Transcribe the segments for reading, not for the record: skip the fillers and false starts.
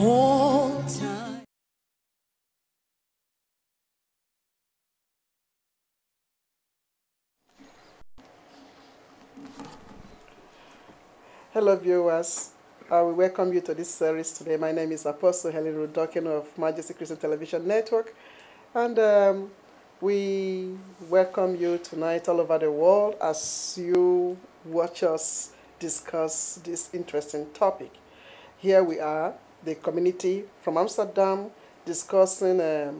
all time. Hello viewers, we welcome you to this series today. My name is Apostle Helen Dorkenoo of Majesty Christian Television Network, and we welcome you tonight all over the world as you watch us discuss this interesting topic. Here we are, the community from Amsterdam, discussing the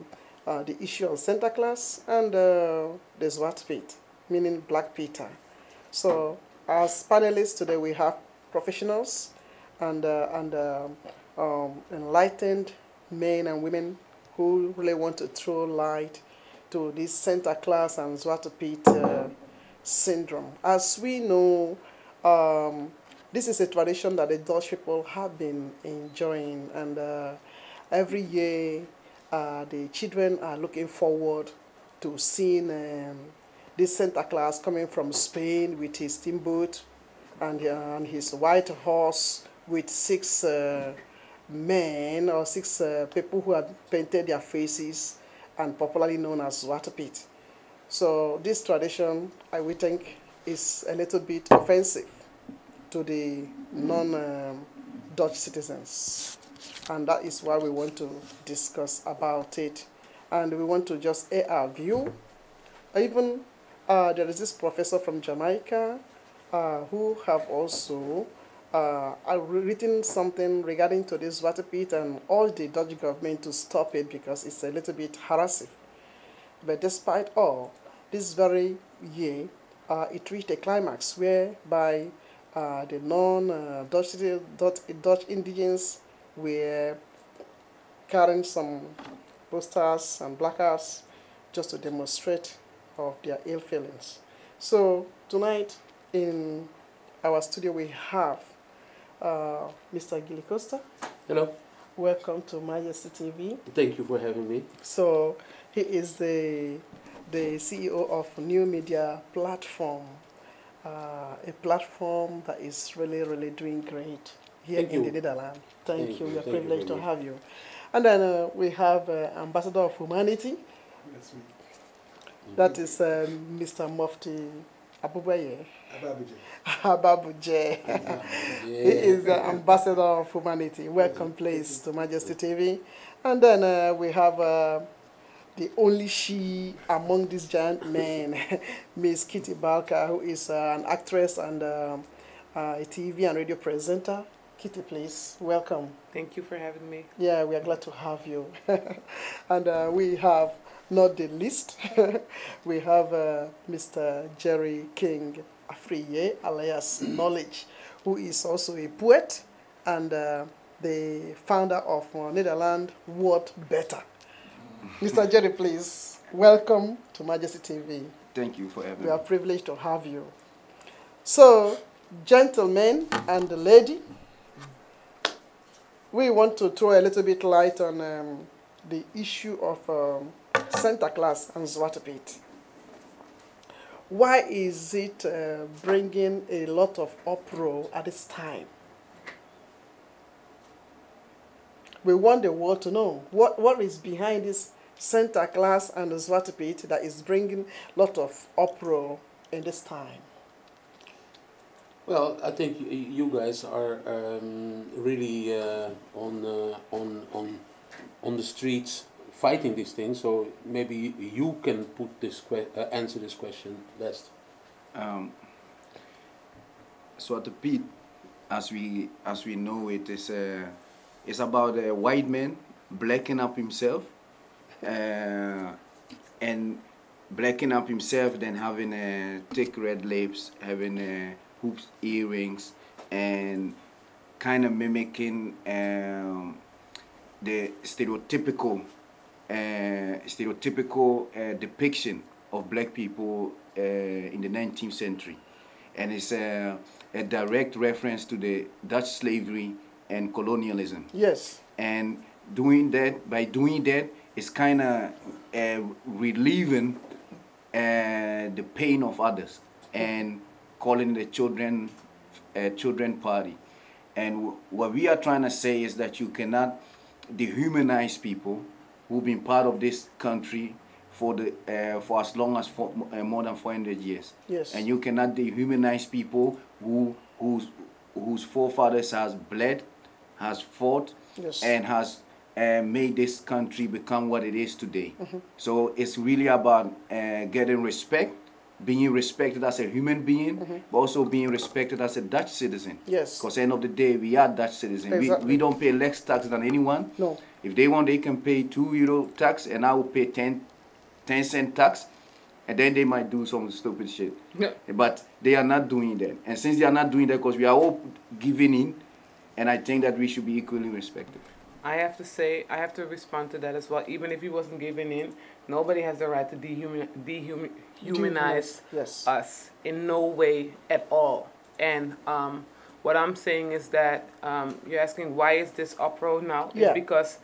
issue of Sinterklaas and the Zwarte Piet, meaning Black Peter. So as panelists today we have professionals and enlightened men and women who really want to throw light to this Sinterklaas and Zwarte Piet syndrome. As we know, this is a tradition that the Dutch people have been enjoying, and every year the children are looking forward to seeing this Sinterklaas coming from Spain with his steamboat and his white horse with six men or six people who have painted their faces and popularly known as Zwarte Piet. So this tradition, I would think, is a little bit offensive to the non-Dutch citizens. And that is why we want to discuss about it. And we want to just air our view. Even there is this professor from Jamaica who have also written something regarding to this Zwarte Piet and all the Dutch government to stop it because it's a little bit harassing. But despite all, this very year, it reached a climax whereby the non-Dutch Dutch indigenes were carrying some posters and placards just to demonstrate of their ill feelings. So tonight in our studio we have Mr. Gilly. Hello. Welcome to Majesty TV. Thank you for having me. So he is the CEO of New Media Platform, a platform that is really, really doing great here in the Netherlands. Thank you. We are privileged to have you. And then we have Ambassador of Humanity. That's me. That is Mr. Mufti Ababujey. Ababujey. He is the Ambassador of Humanity. Welcome, please, to Majesty TV. And then we have the only she among these giant men, Miss Kitty Balker, who is an actress and a TV and radio presenter. Kitty, please, welcome. Thank you for having me. Yeah, we are glad to have you. And we have, not the least, we have Mr. Jerry King Afriyie, alias Knowledge, who is also a poet and the founder of Netherlands What Better. Mr. Jerry, please, welcome to Majesty TV. Thank you for having me. We are privileged to have you. So, gentlemen and lady, we want to throw a little bit light on the issue of Sinterklaas and Zwarte Piet. Why is it bringing a lot of uproar at this time? We want the world to know what is behind this Sinterklaas and the Zwarte Piet that is bringing a lot of uproar in this time. Well, I think you guys are really on the streets fighting these things. So maybe you can put this answer this question best. Zwarte Piet, as we know it, is a it's about a white man blacking up himself, then having thick red lips, having hoops, earrings, and kind of mimicking the stereotypical depiction of black people in the 19th century. And it's a direct reference to the Dutch slavery and colonialism. Yes. And doing that, by doing that, it's kind of relieving the pain of others and calling the children party. And what we are trying to say is that you cannot dehumanize people who've been part of this country for as long as more than 400 years. Yes. And you cannot dehumanize people whose forefathers has bled, has fought, yes, and has made this country become what it is today. Mm-hmm. So it's really about getting respect, being respected as a human being, mm-hmm, but also being respected as a Dutch citizen. Yes. Because at the end of the day, we are Dutch citizens. Exactly. We don't pay less tax than anyone. No. If they want, they can pay €2 tax, and I will pay 10 cent tax, and then they might do some stupid shit. Yeah. But they are not doing that. And since they are not doing that, because we are all giving in, and I think that we should be equally respected. I have to say, I have to respond to that as well. Even if he wasn't giving in, nobody has the right to dehumanize yes, us in no way at all. And what I'm saying is that you're asking why is this uproar now? Yeah. It's because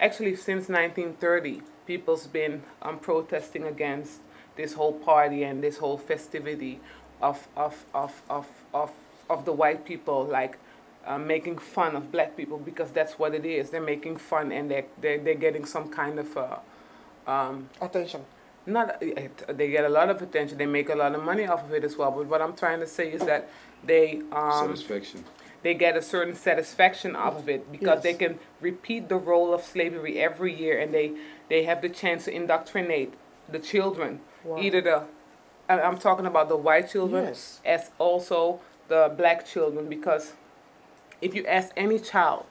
actually since 1930, people's been protesting against this whole party and this whole festivity of the white people, like making fun of black people, because that's what it is. They're making fun and they're getting some kind of attention. They get a lot of attention. They make a lot of money off of it as well. But what I'm trying to say is that they satisfaction. They get a certain satisfaction off of it because yes, they can repeat the role of slavery every year, and they have the chance to indoctrinate the children. Wow. Either I'm talking about the white children, yes, as also the black children, because if you ask any child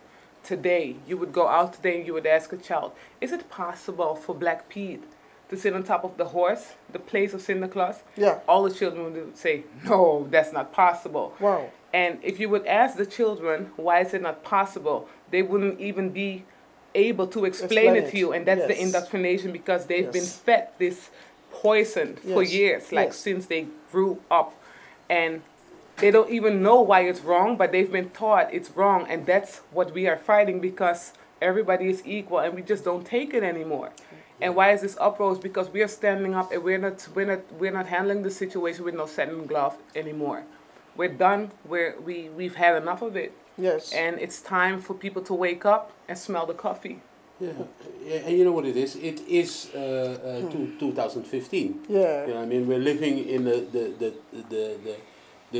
today, you would go out today and you would ask a child, is it possible for Black Pete to sit on top of the horse, the place of Sinterklaas? Yeah. All the children would say, no, that's not possible. Wow. And if you would ask the children, why is it not possible, they wouldn't even be able to explain it to you. And that's yes, the indoctrination, because they've yes, been fed this poison yes, for years, like yes, since they grew up. And they don't even know why it's wrong, but they've been taught it's wrong. And that's what we are fighting, because everybody is equal and we just don't take it anymore. And why is this uproar? It's because we are standing up and we're not handling the situation with no satin glove anymore. We're done. We've had enough of it. Yes. And it's time for people to wake up and smell the coffee. Yeah, and you know what it is? It is 2015. Yeah. You know what I mean? We're living in the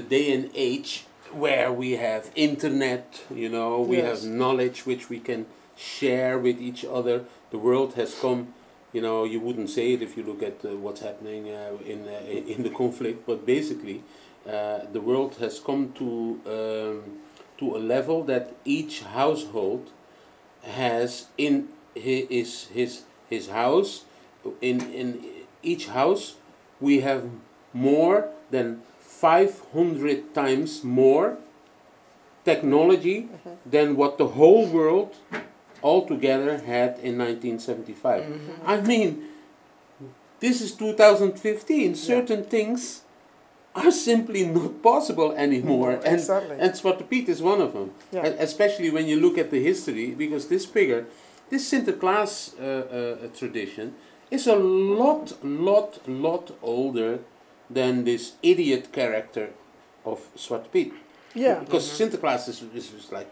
day and age where we have internet, you know, we yes, have knowledge which we can share with each other. The world has come, you know, you wouldn't say it if you look at what's happening in the conflict, but basically the world has come to a level that each household has in his house, in each house we have more than 500 times more technology mm-hmm, than what the whole world altogether had in 1975. Mm-hmm. I mean, this is 2015. Yeah. Certain things are simply not possible anymore. Mm-hmm. And, exactly, and Zwarte Piet is one of them. Yeah. Especially when you look at the history, because this figure, this Sinterklaas tradition is a lot older than this idiot character of Zwarte Piet. Yeah. Because mm-hmm, Sinterklaas is like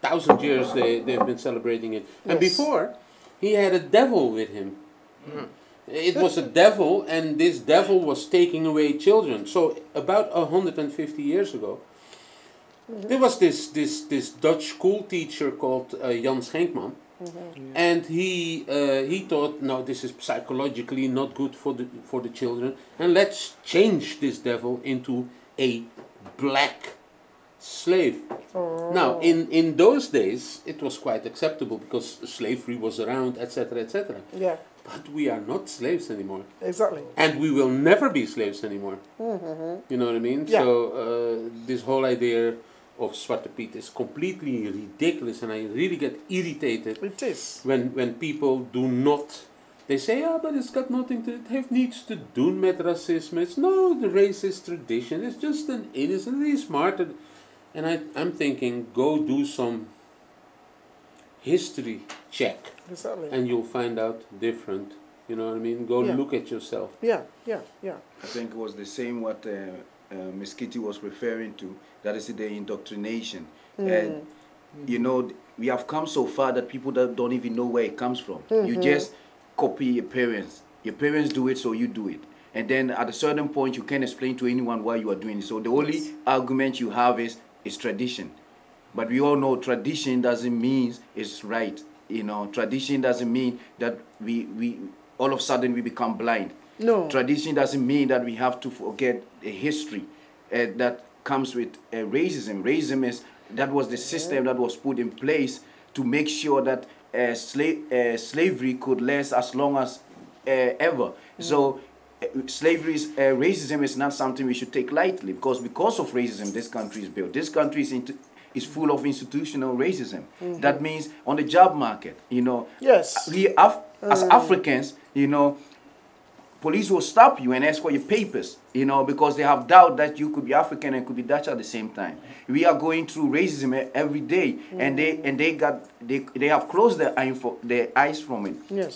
1,000 years they've been celebrating it. Yes. And before, he had a devil with him. Mm. It was a devil, and this devil was taking away children. So about 150 years ago, mm-hmm, there was this Dutch school teacher called Jan Schenkman. Mm-hmm. Yeah. And he thought, no, this is psychologically not good for the children, and let's change this devil into a black slave. Oh. Now, in those days, it was quite acceptable because slavery was around, etc., etc. Yeah. But we are not slaves anymore. Exactly. And we will never be slaves anymore. Mm-hmm. You know what I mean? Yeah. So this whole idea of Zwarte Piet is completely ridiculous, and I really get irritated when people do not, they say, oh, but it's got nothing to, it have niets to do with racism, it's no the racist tradition, it's just an innocently smart, and I'm thinking, go do some history check, exactly, and you'll find out different, you know what I mean, go yeah, look at yourself. Yeah, yeah, yeah. I think it was the same what Miss Kitty was referring to, that is the indoctrination. And you know, we have come so far that people that don't even know where it comes from. You just copy your parents. Your parents do it, so you do it. And then at a certain point, you can't explain to anyone why you are doing it. So the only argument you have is tradition. But we all know tradition doesn't mean it's right. You know, tradition doesn't mean that we all of a sudden we become blind. No. Tradition doesn't mean that we have to forget the history that comes with racism. Racism is, that was the system that was put in place to make sure that slavery could last as long as ever. So slavery is, racism is not something we should take lightly, because of racism this country is built. This country is full of institutional racism. That means on the job market, you know, we as Africans, you know, police will stop you and ask for your papers, you know, because they have doubt that you could be African and could be Dutch at the same time. We are going through racism every day, and they have closed their eyes from it.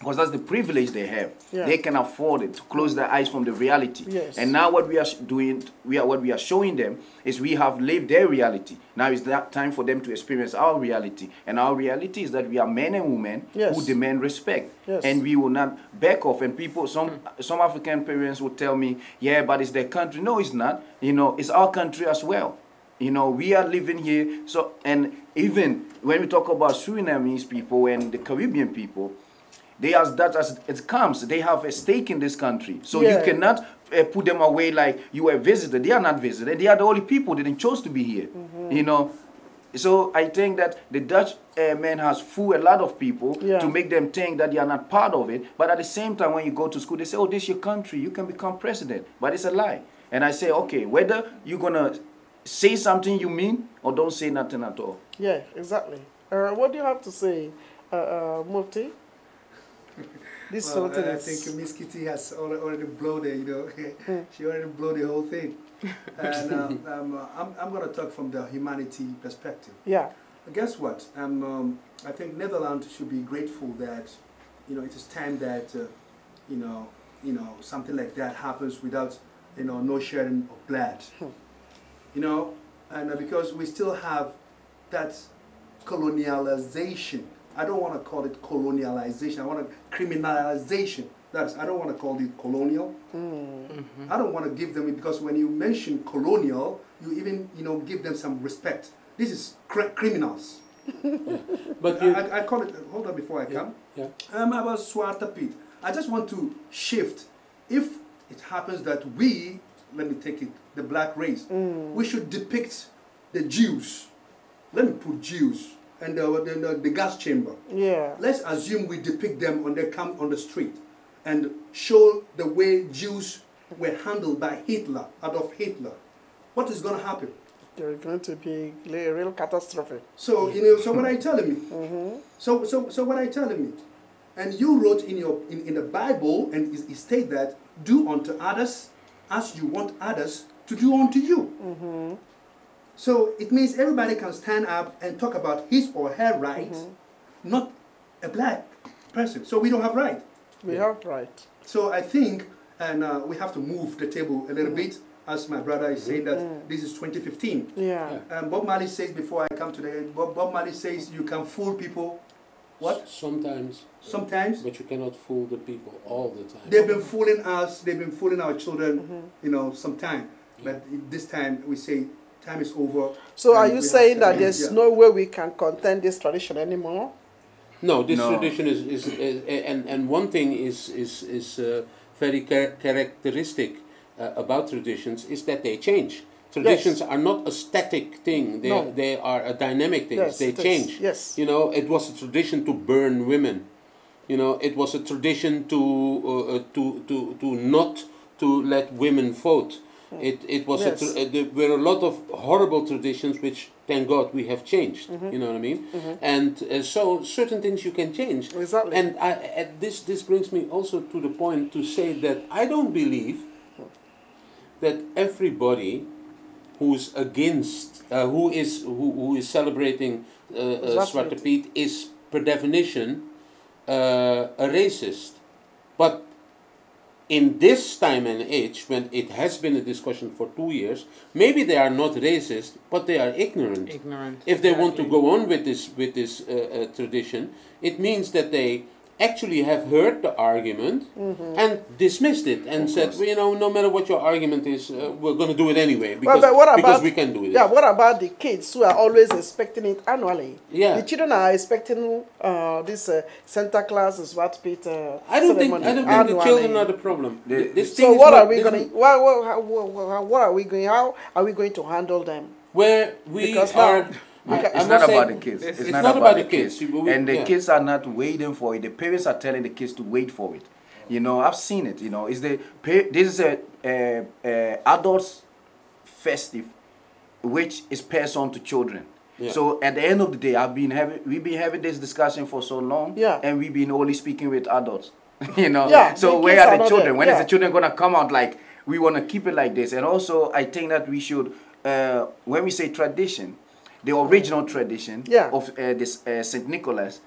Because that's the privilege they have. They can afford it, to close their eyes from the reality. And now what we are doing, what we are showing them is we have lived their reality. Now it's that time for them to experience our reality. And our reality is that we are men and women who demand respect. And we will not back off. And people, some African parents will tell me, yeah, but it's their country. No, it's not. You know, it's our country as well. You know, we are living here. So, and even when we talk about Surinamese people and the Caribbean people, they as that as it comes, they have a stake in this country. So you cannot put them away like you were a visitor. They are not visitors. They are the only people that didn't choose to be here. You know, so I think that the Dutch man has fooled a lot of people to make them think that they are not part of it. But at the same time, when you go to school, they say, "Oh, this is your country. You can become president." But it's a lie. And I say, okay, whether you're gonna say something you mean or don't say nothing at all. Yeah, exactly. What do you have to say, Mufti? This well, I think Miss Kitty has already blown it, you know. She already blew the whole thing. And I'm going to talk from the humanity perspective. Yeah. But guess what? I think Netherlands should be grateful that, you know, it is time that, you know, something like that happens without, you know, no sharing of blood. You know, and because we still have that colonialization. I don't want to call it colonialization. I want to criminalization. That's, I don't want to call it colonial. I don't want to give them it, because when you mention colonial, you even, you know, give them some respect. This is criminals. But I call it, hold on before I come. About Zwarte Piet. I just want to shift. If it happens that we, let me take it, the black race, we should depict the Jews. Let me put Jews. And the gas chamber. Yeah. Let's assume we depict them on their camp on the street, and show the way Jews were handled by Hitler, Adolf Hitler. What is going to happen? They're going to be a real catastrophe. So you know. So what I tell him. So what I tell him. And you wrote in your in the Bible, and it states that do unto others as you want others to do unto you. So it means everybody can stand up and talk about his or her rights, not a black person. So we don't have right. We have right. So I think, and we have to move the table a little bit, as my brother is saying that this is 2015. Yeah. And Bob Marley says, before I come to the end, Bob Marley says you can fool people. What? Sometimes. Sometimes. But you cannot fool the people all the time. They've been fooling us. They've been fooling our children. You know, sometime. But this time we say, time is over. So are you saying that there's no way we can contend this tradition anymore? No, this tradition is and one thing is very characteristic about traditions is that they change. Traditions are not a static thing. They they are a dynamic thing. Yes, they change. Yes. You know, it was a tradition to burn women. You know, it was a tradition to not to let women vote. It was there were a lot of horrible traditions which, thank God, we have changed. You know what I mean? And so certain things you can change. Exactly. And this brings me also to the point to say that I don't believe that everybody who's against who is celebrating Zwarte Piet is per definition a racist, but in this time and age, when it has been a discussion for 2 years, maybe they are not racist, but they are ignorant. If they want to go on with this tradition, it means that they actually have heard the argument and dismissed it and said, well, you know, no matter what your argument is, we're going to do it anyway because, well, what about, because we can do it. Yeah, what about the kids who are always expecting it annually? Yeah. The children are expecting this Sinterklaas, Zwarte Piet. I don't think the children are the problem. So what are we going to? What are we going? How are we going to handle them? Where we because are. It's not about the kids. It's not about the kids. And the kids are not waiting for it. The parents are telling the kids to wait for it. You know, I've seen it. You know, this is a adults festive, which is passed on to children. Yeah. So at the end of the day, we've been having this discussion for so long, and we've been only speaking with adults. You know, so where are the children? When is the children gonna come out? Like we wanna keep it like this. And also, I think that we should, when we say tradition. The original tradition of this St. Nicholas,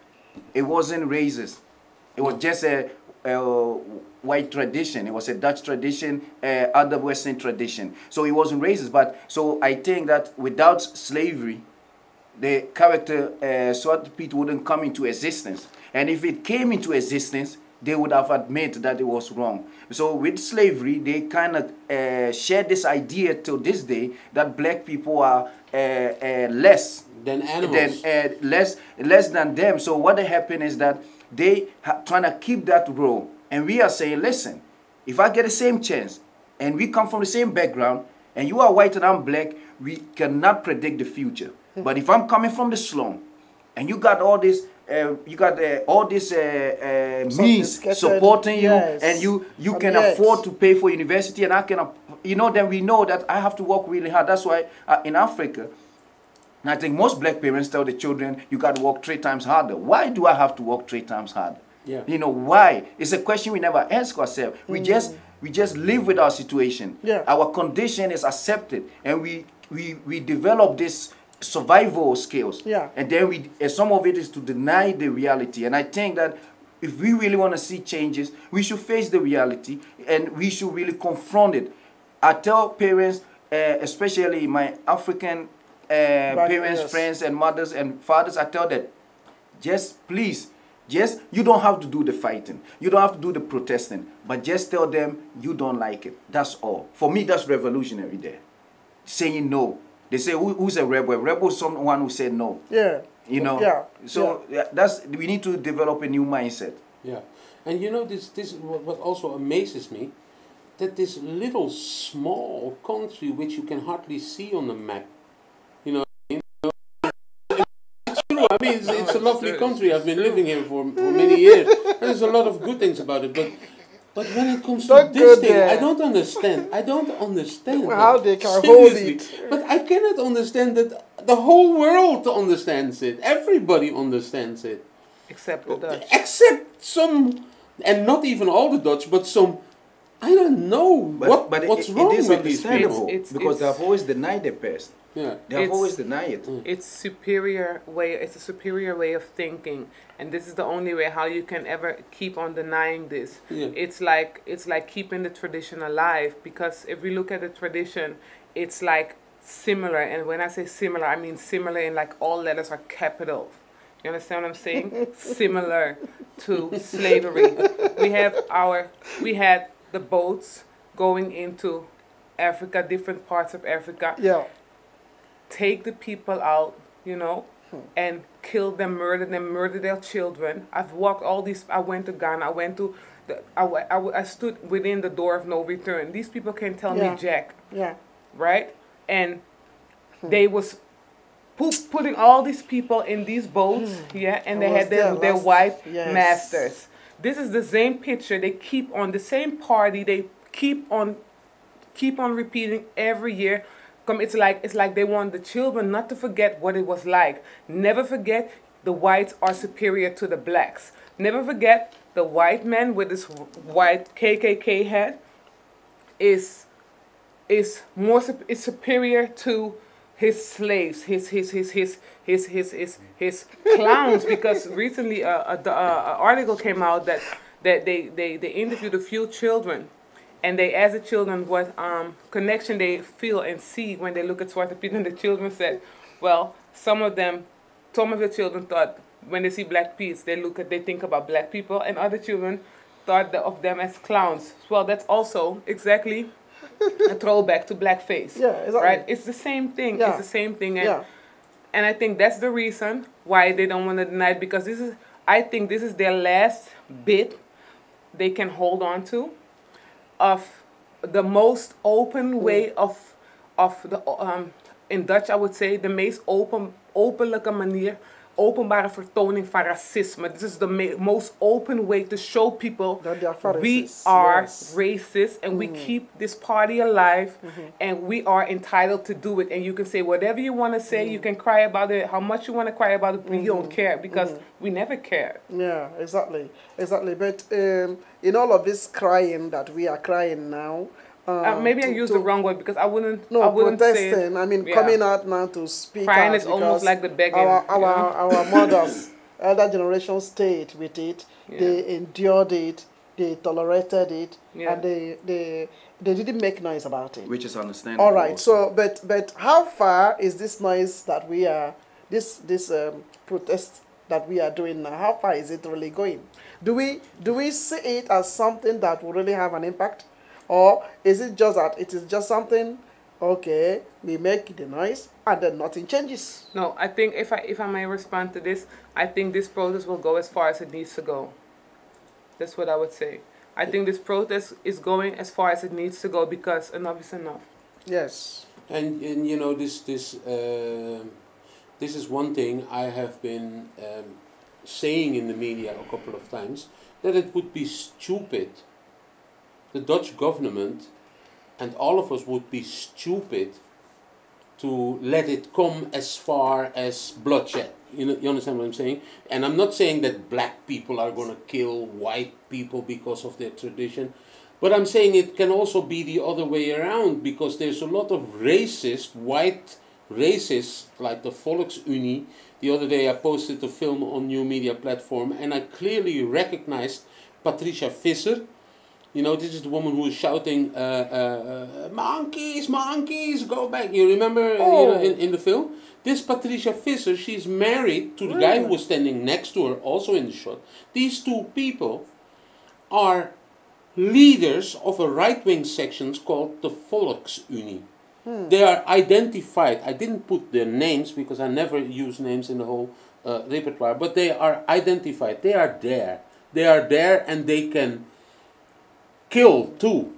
it wasn't racist. It was just a white tradition. It was a Dutch tradition, other Western tradition. So it wasn't racist. But so I think that without slavery, the character Zwarte Piet wouldn't come into existence. And if it came into existence, they would have admitted that it was wrong. So with slavery, they kind of shared this idea till this day that black people are less than animals, less than them. So what happened is that they trying to keep that role, and we are saying, listen, if I get the same chance, and we come from the same background, and you are white and I'm black, we cannot predict the future. But if I'm coming from the slum, and you got all this. You got all these means supporting you, and you can afford to pay for university, and I can, you know, then we know that I have to work really hard. That's why in Africa, and I think most black parents tell the children, you got to work 3 times harder. Why do I have to work 3 times harder? Yeah. You know, why? It's a question we never ask ourselves. We just live with our situation. Yeah. Our condition is accepted, and we develop this survival skills, and then some of it is to deny the reality. And I think that if we really want to see changes, we should face the reality, and we should really confront it. I tell parents, especially my African parents, friends, and mothers and fathers, I tell them, just please, just you don't have to do the fighting, you don't have to do the protesting, but just tell them you don't like it. That's all. For me, that's revolutionary. There, saying no. They say, who's a rebel? A rebel is someone who said no. Yeah. You know? Yeah. So we need to develop a new mindset. Yeah. And you know, this what also amazes me, that this little small country, which you can hardly see on the map, you know, it's true. I mean, it's a lovely country. I've been living here for many years. And there's a lot of good things about it, but when it comes to this thing, I don't understand. I don't understand how they can hold it. But I cannot understand that the whole world understands it. Everybody understands it. Except the Dutch. Except some, and not even all the Dutch, but some, I don't know what's wrong with these people. Because they've always denied the past. Yeah. They've always denied it. It's a superior way of thinking, and this is the only way how you can ever keep on denying this. Yeah. It's like keeping the tradition alive, because if we look at the tradition, it's like similar, and when I say similar, I mean similar in like all letters are capital. You understand what I'm saying? Similar to slavery. We had the boats going into Africa, different parts of Africa. Yeah. Take the people out, you know, and kill them, murder their children. I've walked all these. I went to Ghana. I went to, I stood within the door of no return. These people can't tell me jack. Yeah. Right? And they was putting all these people in these boats, and they had their white masters. This is the same picture. They keep on, the same party. They keep on repeating every year. It's like they want the children not to forget what it was like. Never forget the whites are superior to the blacks. Never forget the white man with his white KKK head is superior to his slaves, his clowns. Because recently an article came out that that they interviewed a few children, and they asked the children what connection they feel and see when they look at Zwarte Piet, and the children said, well, some of the children thought when they see Black Piets, they think about Black people, and other children thought of them as clowns. Well, that's also exactly a throwback to blackface. Yeah, exactly. Right? It's the same thing. Yeah. It's the same thing. And, yeah. And I think that's the reason why they don't want to deny it, because this is, I think this is their last bit they can hold on to of the most open way of in Dutch I would say, de meest openlijke manier, openbare vertoning van racisme. This is the most open way to show people we are racist, and we keep this party alive, and we are entitled to do it. And you can say whatever you want to say, you can cry about it, how much you want to cry about it, but you don't care, because we never cared. Yeah, exactly, exactly. But in all of this crying that we are crying now, maybe I used the wrong word, because I wouldn't. No, I wouldn't protesting. Say it. I mean, yeah. Coming out now to speak. Crying is almost like the begging. Our mothers, elder generation stayed with it. Yeah. They endured it. They tolerated it, yeah. And they didn't make noise about it. Which is understandable. All right. So, but how far is this noise that we are this protest that we are doing now? How far is it really going? Do we see it as something that will really have an impact? Or is it just that it is just something, okay, we make the noise and then nothing changes? No, I think if I may respond to this, I think this protest will go as far as it needs to go. That's what I would say. I think this protest is going as far as it needs to go, because enough is enough. Yes. And you know, this is one thing I have been saying in the media a couple of times, that it would be stupid. The Dutch government and all of us would be stupid to let it come as far as bloodshed. You understand what I'm saying? And I'm not saying that black people are going to kill white people because of their tradition, but I'm saying it can also be the other way around, because there's a lot of racist, white racists, like the Volksunie. The other day I posted a film on New Media Platform, and I clearly recognized Patricia Visser. You know, this is the woman who is shouting, monkeys, monkeys, go back. You remember in the film? This Patricia Visser, she's married to the guy who was standing next to her, also in the shot. These two people are leaders of a right-wing section called the Volksunie. Hmm. They are identified. I didn't put their names because I never use names in the whole repertoire, but they are identified. They are there. They are there, and they can kill too,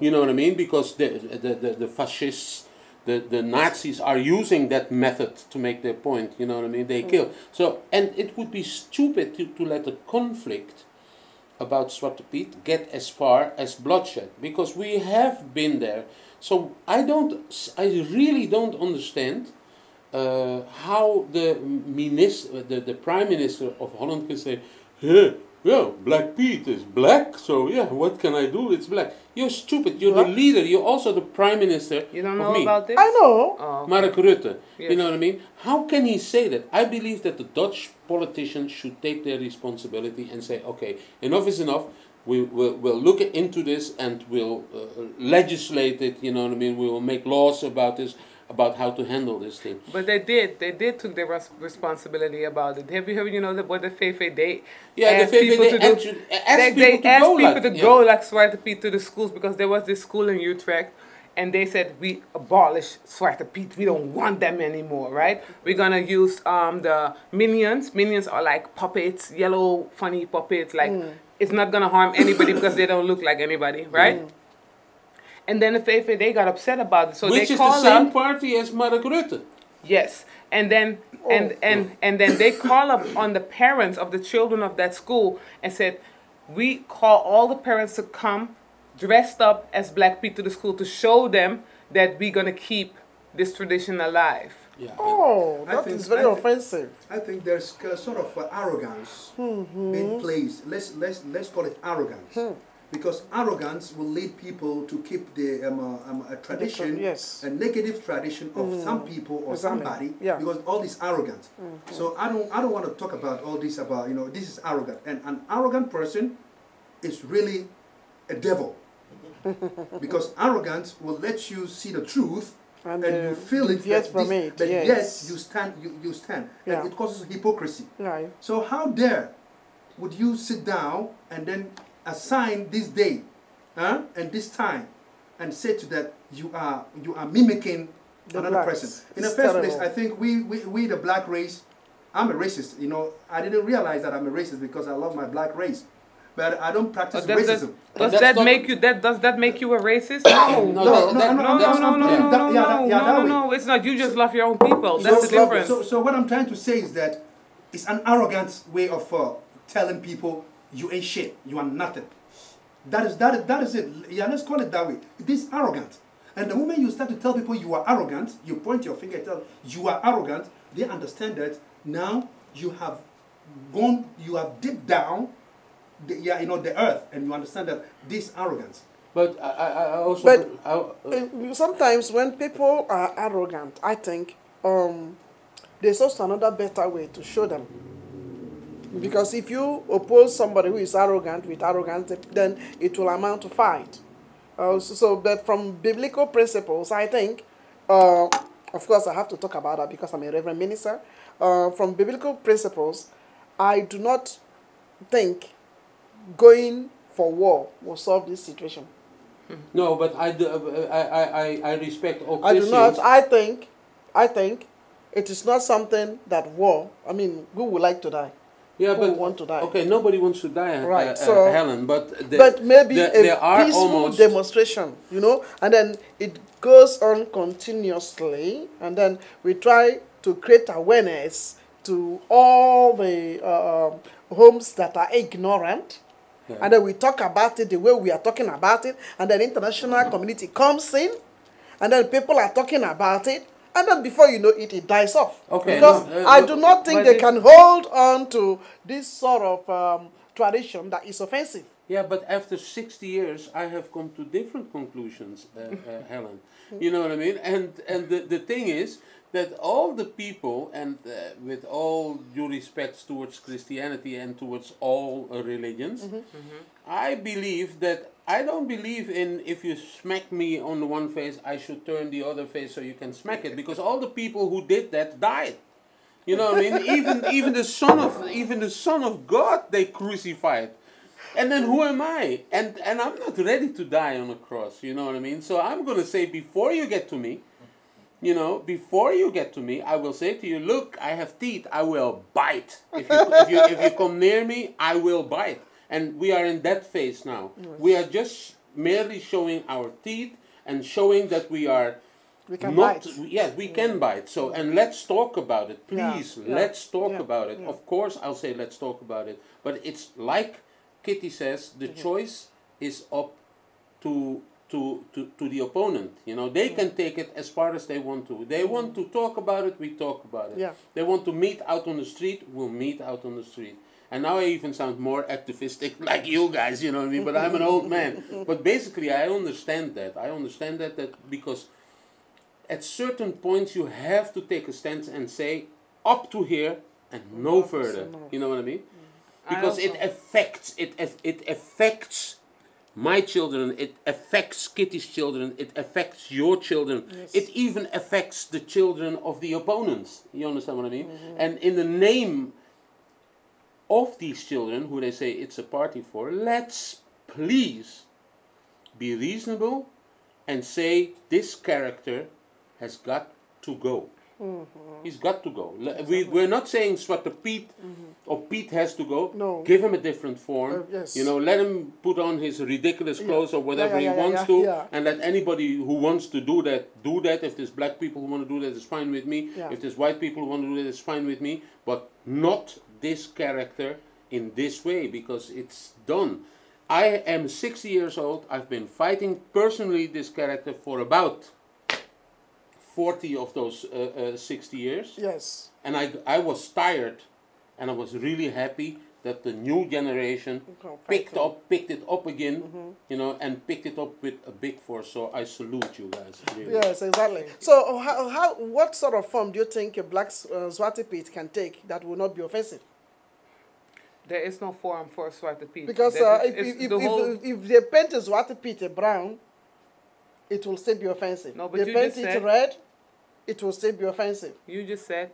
you know what I mean? Because the fascists, the Nazis are using that method to make their point, you know what I mean? They kill. So, and it would be stupid to let the conflict about Zwarte Piet get as far as bloodshed, because we have been there. So I really don't understand how the Prime Minister of Holland can say, hey, yeah, Black Piet is black, so yeah, what can I do? It's black. You're stupid. You're the leader. You're also the prime minister. You don't know about this? I know. Oh, okay. Mark Rutte. Yes. You know what I mean? How can he say that? I believe that the Dutch politicians should take their responsibility and say, okay, enough is enough. We'll look into this, and we'll legislate it. You know what I mean? We will make laws about this, about how to handle this thing. But they did took their responsibility about it. Have you heard, you know, what the Fefe, they asked people to go like Zwarte Piet to the schools, because there was this school in Utrecht, and they said, we abolish Zwarte Piet, we don't want them anymore, right? We're gonna use the minions. Minions are like puppets, yellow, funny puppets, like it's not gonna harm anybody because they don't look like anybody, right? And then the VVD, they got upset about it, so they called the same party as Mark Rutte. Yes, and then and then they call up on the parents of the children of that school and said, we call all the parents to come dressed up as Black Piet to the school to show them that we're gonna keep this tradition alive. Yeah. Oh, I think that is very offensive. I think there's sort of arrogance in place. Let's call it arrogance. Because arrogance will lead people to keep the a tradition, a negative tradition of some people or somebody, because all this arrogance. So I don't want to talk about all this about, you know, this is arrogant. And an arrogant person is really a devil. Because arrogance will let you see the truth and you feel it, yes, from this, it. But yes. Yes, you stand. Yeah. And it causes hypocrisy. No. So how dare would you sit down and then assign this day and this time and say to that you are mimicking the another blacks. Person. In it's the first terrible. Place, I think we the black race, I'm a racist, you know. I didn't realize that I'm a racist because I love my black race. But I don't practice racism. Does that make you a racist? No, it's not. You just love your own people. That's the difference. So what I'm trying to say is that it's an arrogant way of telling people you ain't shit, you are nothing. That is it. Yeah, let's call it that way. It is arrogant. And the moment you start to tell people you are arrogant, you point your finger and tell you are arrogant, they understand that now you have gone, you have dipped down the earth, and you understand that this arrogance. But sometimes when people are arrogant, I think there's also another better way to show them. Because if you oppose somebody who is arrogant with arrogance, then it will amount to fight. But from biblical principles, I think, of course, I have to talk about that because I'm a reverend minister. From biblical principles, I do not think going for war will solve this situation. No, but I respect all Christians. I think it is not something that war. I mean, who would like to die? Yeah, who but would want to die? Okay, nobody wants to die, right? Helen, but maybe there are peaceful demonstration, you know, and then it goes on continuously, and then we try to create awareness to all the homes that are ignorant. Yeah. And then we talk about it the way we are talking about it, and then international community comes in, and then people are talking about it, and then before you know it, it dies off. Okay. Because I do not think they can hold on to this sort of tradition that is offensive. Yeah, but after 60 years, I have come to different conclusions, Helen. You know what I mean? And the thing is that all the people, and with all due respect towards Christianity and towards all religions, I believe that I don't believe in if you smack me on the one face, I should turn the other face so you can smack it, because all the people who did that died. You know what I mean? Even the son of God they crucified. And then who am I? And I'm not ready to die on a cross, you know what I mean? So I'm going to say, before you get to me, you know, I will say to you, look, I have teeth, I will bite. If you come near me, I will bite. And we are in that phase now. We are just merely showing our teeth and showing that we are... We can bite. Yes, we can bite. So, and let's talk about it, please. Yeah. Let's talk about it. Yeah. Of course, I'll say let's talk about it. But it's like... Kitty says the choice is up to the opponent. You know, they can take it as far as they want to. They want to talk about it, we talk about it. Yeah. They want to meet out on the street, we'll meet out on the street. And now I even sound more activistic like you guys, you know what I mean? But I'm an old man. But basically I understand that. I understand that because at certain points you have to take a stance and say up to here and no further. You know what I mean? Because it affects my children, it affects Kitty's children, it affects your children, it even affects the children of the opponents. You understand what I mean? And in the name of these children, who they say it's a party for, let's please be reasonable and say this character has got to go. He's got to go. We're not saying Zwarte Piet or Piet has to go. No. Give him a different form. You know, let him put on his ridiculous clothes or whatever he wants to, and let anybody who wants to do that do that. If there's black people who want to do that, it's fine with me. If there's white people who want to do that, it's fine with me. But not this character in this way, because it's done. I am 60 years old. I've been fighting personally this character for about 40 of those 60 years. Yes. And I was tired, and I was really happy that the new generation picked it up again, you know, and picked it up with a big force. So I salute you guys. Really. Yes, exactly. So what sort of form do you think a black Zwarte Piet can take that will not be offensive? There is no forum for Zwarte Piet. Because if they paint a Zwarte Piet brown, it will still be offensive. No, but they paint it red, it will still be offensive. You just said,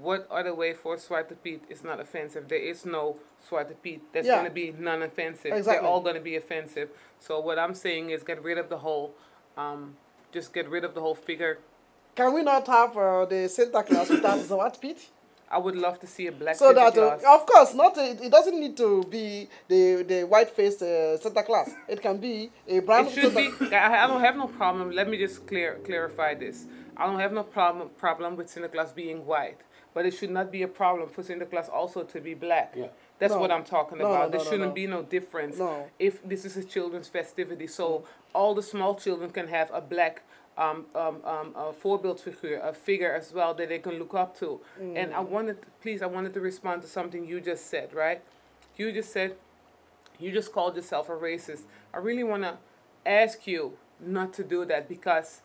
what other way for Zwarte Piet is not offensive? There is no Zwarte Piet that's going to be non-offensive. Exactly. They're all going to be offensive. So what I'm saying is get rid of the whole, just get rid of the whole figure. Can we not have the Sinterklaas without Zwarte Piet? I would love to see a black Sinterklaas. So that, of course, not. It doesn't need to be the white-faced Sinterklaas. It can be a brown. It should be. I don't have no problem. Let me just clarify this. I don't have no problem with Sinterklaas being white, but it should not be a problem for Sinterklaas also to be black. Yeah. That's what I'm talking about. There shouldn't be no difference. No. If this is a children's festivity, so all the small children can have a black voorbeeldfiguur, a figure as well that they can look up to. Mm. And I wanted to respond to something you just said, right? You just said, you just called yourself a racist. I really want to ask you not to do that, because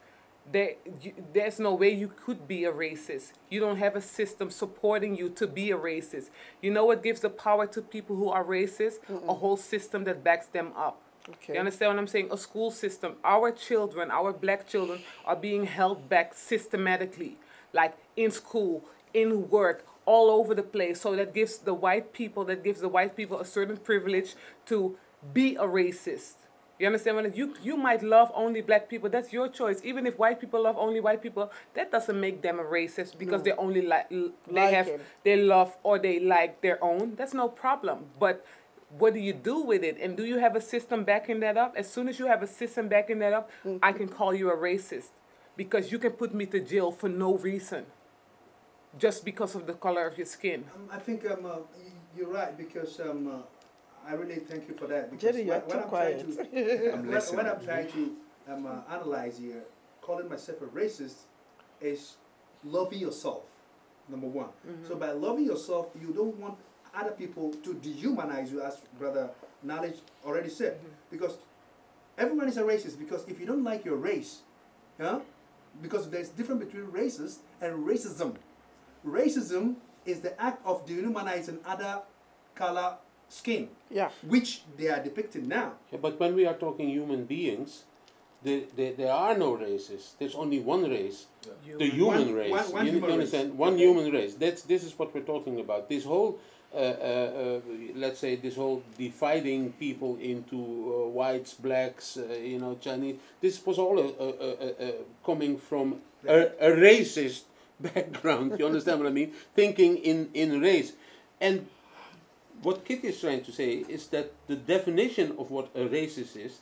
there's no way you could be a racist. You don't have a system supporting you to be a racist. You know what gives the power to people who are racist? Mm-mm. A whole system that backs them up. Okay. You understand what I'm saying? A school system. Our children, our black children, are being held back systematically, like in school, in work, all over the place. So that gives the white people, a certain privilege to be a racist. You understand what I'm saying? You might love only black people. That's your choice. Even if white people love only white people, that doesn't make them a racist, because they only they love or they like their own. That's no problem. But what do you do with it? And do you have a system backing that up? As soon as you have a system backing that up, I can call you a racist, because you can put me to jail for no reason, just because of the color of your skin. I think you're right, because I really thank you for that. Jerry, you're too quiet. When I'm trying to analyze here, calling myself a racist is loving yourself, number one. Mm-hmm. So by loving yourself, you don't want other people to dehumanize you, as Brother Knowledge already said. Mm-hmm. Because everyone is a racist, because if you don't like your race, because there's difference between races and racism. Racism is the act of dehumanizing other color skin, which they are depicting now. Yeah, but when we are talking human beings, there are no races. There's only one race, the human race. One human race. This is what we're talking about. This whole let's say this whole dividing people into whites, blacks, you know, Chinese. This was all coming from a racist background. You understand what I mean? Thinking in race. And what Kitty is trying to say is that the definition of what a racist is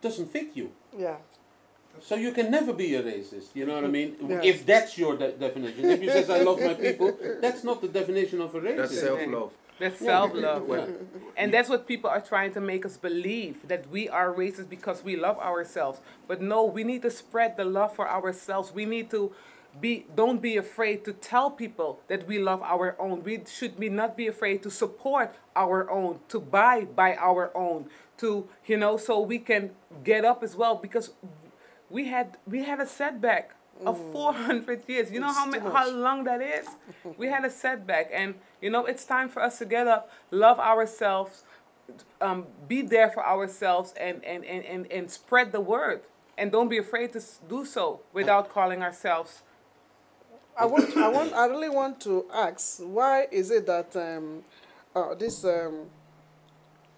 doesn't fit you. Yeah. So you can never be a racist, you know what I mean? Yeah. If that's your definition. If you say, I love my people, that's not the definition of a racist. That's self-love. That's self-love. Yeah. And that's what people are trying to make us believe, that we are racist because we love ourselves. But no, we need to spread the love for ourselves. We need to don't be afraid to tell people that we love our own. We should not be afraid to support our own, to buy by our own, to, you know, so we can get up as well, because we had a setback of 400 years. You know how long that is? We had a setback, and you know, it's time for us to get up, love ourselves, be there for ourselves, and spread the word, and don't be afraid to do so without calling ourselves. I really want to ask, why is it that this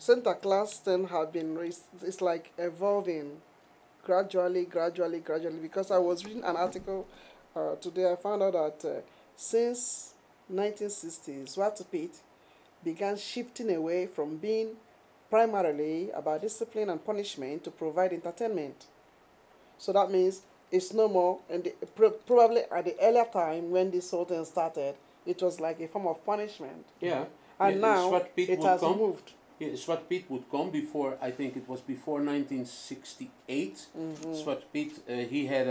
Sinterklaas thing have been it's like evolving gradually, because I was reading an article today. I found out that since 1960s, Zwarte Piet began shifting away from being primarily about discipline and punishment to provide entertainment. So that means it's no more, and probably at the earlier time when this whole thing started, it was like a form of punishment. Yeah. And now it has moved. Yeah, Zwarte Piet would come before, I think it was before 1968. Mm-hmm. Zwarte Piet, he had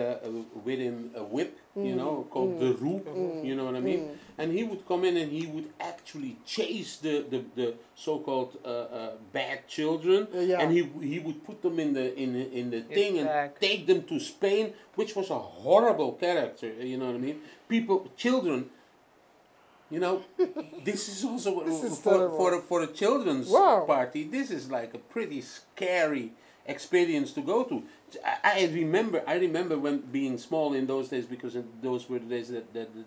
with him a whip, you know, called the roep, you know what I mean? And he would come in and he would actually chase the so-called bad children, and he would put them in the thing and take them to Spain, which was a horrible character, you know what I mean? People, children You know, this is also for the children's party. This is like a pretty scary experience to go to. I remember when being small in those days, because those were the days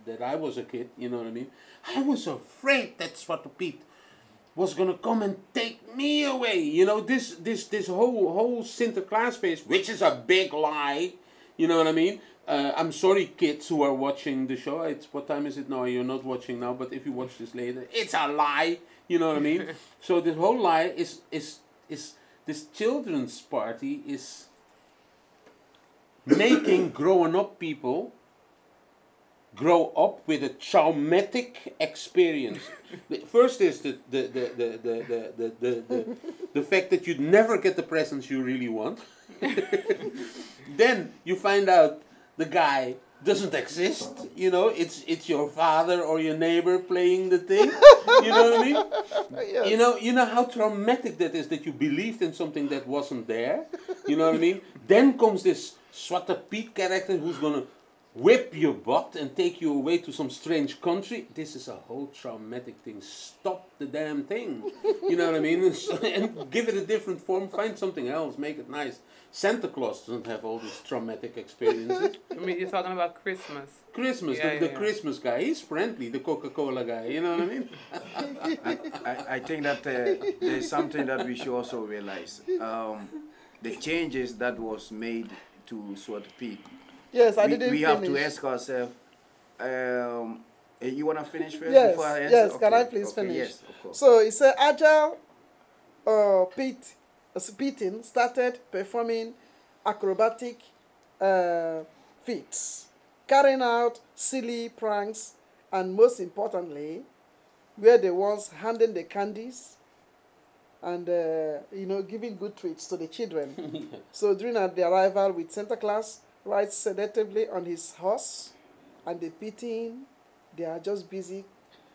that I was a kid. You know what I mean? I was afraid that Zwarte Piet was gonna come and take me away. You know, this whole Sinterklaas phase, which is a big lie. You know what I mean? I'm sorry, kids who are watching the show. It's, what time is it now? You're not watching now, but if you watch this later, it's a lie. You know what I mean? So this whole lie is this children's party is making grown-up people grow up with a traumatic experience. First is the fact that you'd never get the presents you really want. Then you find out the guy doesn't exist, you know, it's your father or your neighbor playing the thing, you know what I mean? Yes. You know how traumatic that is, that you believed in something that wasn't there, you know what I mean? Then comes this Zwarte Piet character who's gonna whip your butt and take you away to some strange country. This is a whole traumatic thing. Stop the damn thing, you know what I mean? And give it a different form, find something else, make it nice. Santa Claus doesn't have all these traumatic experiences. I mean, you're talking about Christmas. Christmas, yeah, the Christmas guy, he's friendly, the Coca-Cola guy, you know what I mean? I think that there's something that we should also realize. The changes that was made to Zwarte Piet. Yes, we have to ask ourselves, you want to finish first? Yes, before I answer? Yes, okay. Can I please finish? Yes, of course. So it's an agile Piet. Pieten started performing acrobatic feats, carrying out silly pranks, and most importantly, were the ones handing the candies and you know, giving good treats to the children. So during the arrival with Sinterklaas, rides sedatively on his horse, and the Pieten, they are just busy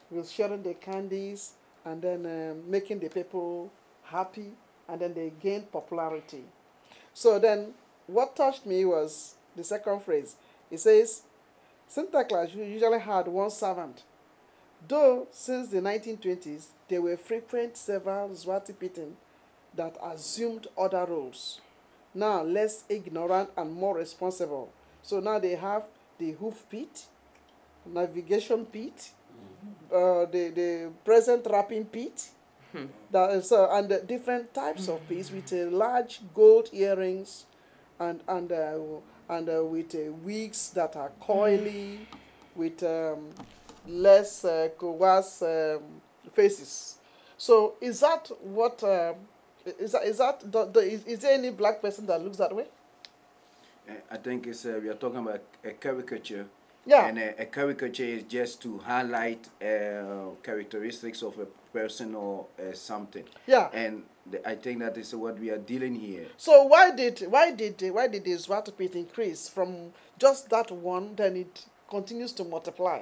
with sharing the candies and then making the people happy. And then they gained popularity. So then what touched me was the second phrase. It says, Sinterklaas usually had one servant, though since the 1920s, there were frequent several Zwarte Pieten that assumed other roles, now less ignorant and more responsible. So now they have the hoof pit, navigation pit, the present wrapping pit, and the different types of piece with large gold earrings and with wigs that are coily, with less coarse faces. So is that what, is there any black person that looks that way? I think it's, we are talking about a caricature. Yeah. And a caricature is just to highlight characteristics of a person or something. Yeah. And I think that is what we are dealing here. So why did the Zwarte Piet increase from just that one? Then it continues to multiply.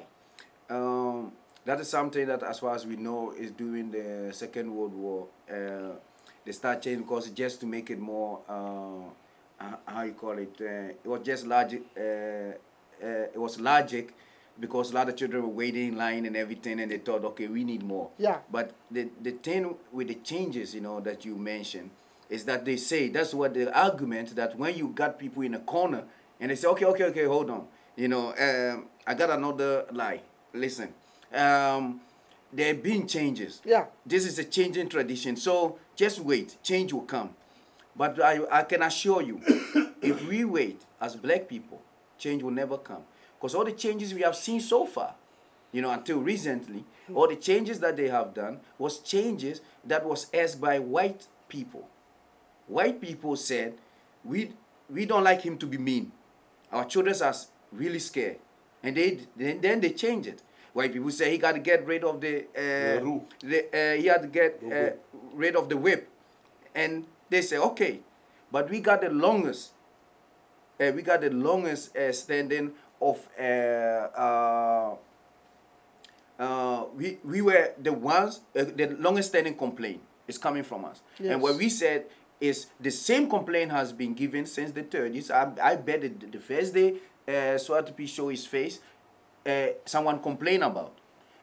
That is something that, as far as we know, is during the Second World War. They start changing because just to make it more, how you call it? It was just large. It was logic, because a lot of children were waiting in line and everything, and they thought, okay, we need more. Yeah. But the thing with the changes, you know, that you mentioned, is that they say, that's what the argument, that when you got people in a corner, and they say, okay, hold on. You know, I got another lie. Listen, there have been changes. Yeah. This is a changing tradition. So just wait. Change will come. But I can assure you, if we wait as black people, change will never come, because all the changes we have seen so far, you know, until recently, all the changes that they have done was changes that was asked by white people. White people said, we don't like him to be mean. Our children are really scared, and then they changed it. White people say he got to get rid of the he had to get rid of the whip, and they say okay, but we got the longest. We got the longest standing of, we were the ones, the longest standing complaint is coming from us. Yes. And what we said is the same complaint has been given since the 30s. I bet the first day Swarte Piet show his face, someone complained about.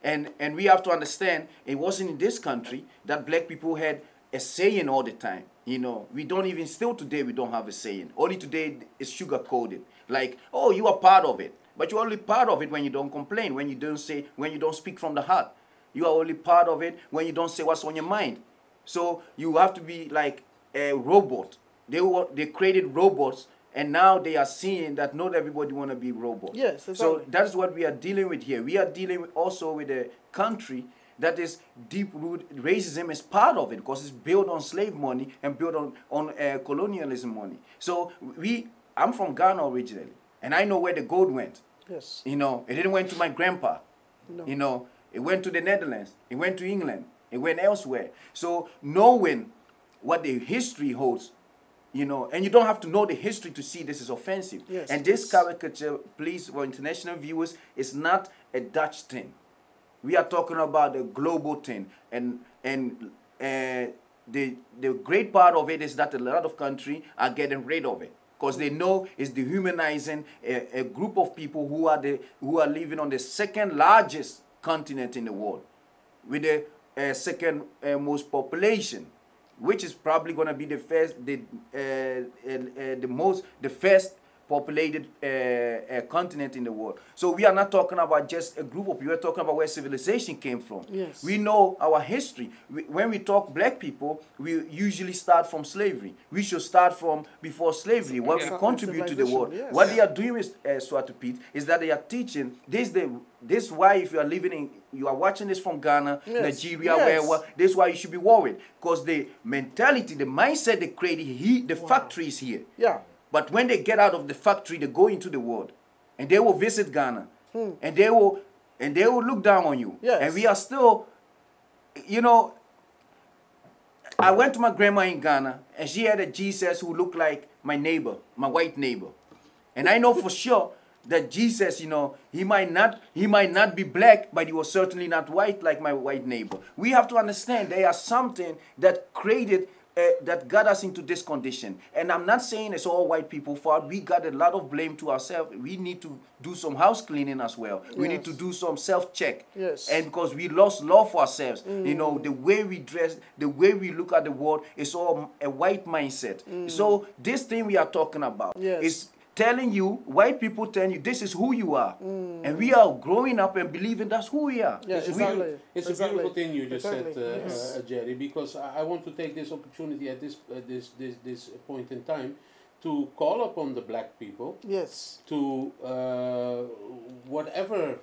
And we have to understand, it wasn't in this country that black people had a saying all the time. You know, we don't even, still today, we don't have a saying. Only today is sugar-coated. Like, oh, you are part of it. But you're only part of it when you don't complain, when you don't say, when you don't speak from the heart. You are only part of it when you don't say what's on your mind. So you have to be like a robot. They created robots, and now they are seeing that not everybody want to be robots. Yes, exactly. So that's what we are dealing with here. We are dealing also with a country that is deep-rooted. Racism is part of it because it's built on slave money and built on colonialism money. So I'm from Ghana originally, and I know where the gold went. Yes. You know, it didn't went to my grandpa. No. You know, it went to the Netherlands. It went to England. It went elsewhere. So knowing what the history holds, you know, and you don't have to know the history to see this is offensive. Yes, and this caricature, please, for international viewers, is not a Dutch thing. We are talking about a global thing. And the great part of it is that a lot of countries are getting rid of it, because they know it's dehumanizing a group of people who are living on the second largest continent in the world, with the second most population, which is probably going to be the first populated continent in the world. So we are not talking about just a group of people. We are talking about where civilization came from. Yes. We know our history. When we talk black people, we usually start from slavery. We should start from before slavery, what we contribute to the world. Yes. What they are doing with Zwarte Piet is that they are teaching this. This is why, if you are living in, you are watching this from Ghana, yes, Nigeria, yes, where, this is why you should be worried. Because the mentality, the mindset they created, the factories here. Yeah. But when they get out of the factory, they go into the world, and they will visit Ghana, and they will look down on you. Yes. And we are still, you know. I went to my grandma in Ghana, and she had a Jesus who looked like my neighbor, my white neighbor, and I know for sure that Jesus, you know, he might not be black, but he was certainly not white like my white neighbor. We have to understand there is something that created. That got us into this condition. And I'm not saying it's all white people's fault. We got a lot of blame to ourselves. We need to do some house cleaning as well. Yes. We need to do some self-check. Yes. And because we lost love for ourselves. Mm. You know, the way we dress, the way we look at the world, it's all a white mindset. Mm. So this thing we are talking about, yes, is telling you, white people telling you, this is who you are. Mm. And we are growing up and believing that's who we are. Yeah, it's a beautiful thing you just said, yes, Jerry, because I want to take this opportunity at this point in time to call upon the black people, yes, to whatever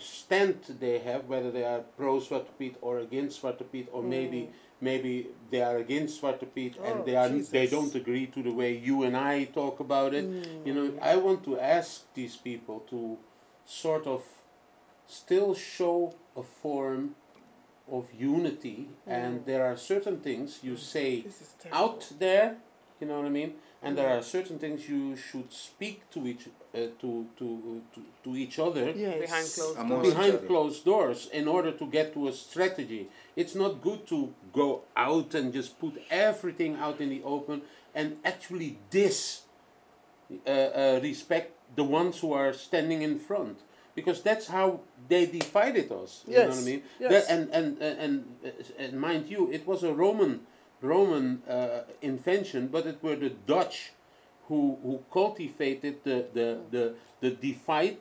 stand they have, whether they are pro Zwarte Piet or against Zwarte Piet, or maybe they are against Zwarte Piet, and they don't agree to the way you and I talk about it. Mm. You know, I want to ask these people to sort of still show a form of unity, and there are certain things you say out there, you know what I mean, and there are certain things you should speak to each other, yes, behind closed doors in order to get to a strategy. It's not good to go out and just put everything out in the open and actually disrespect the ones who are standing in front, because that's how they divided us. Yes. You know what I mean? Yes. That, and mind you, it was a Roman invention, but it were the Dutch who cultivated the divide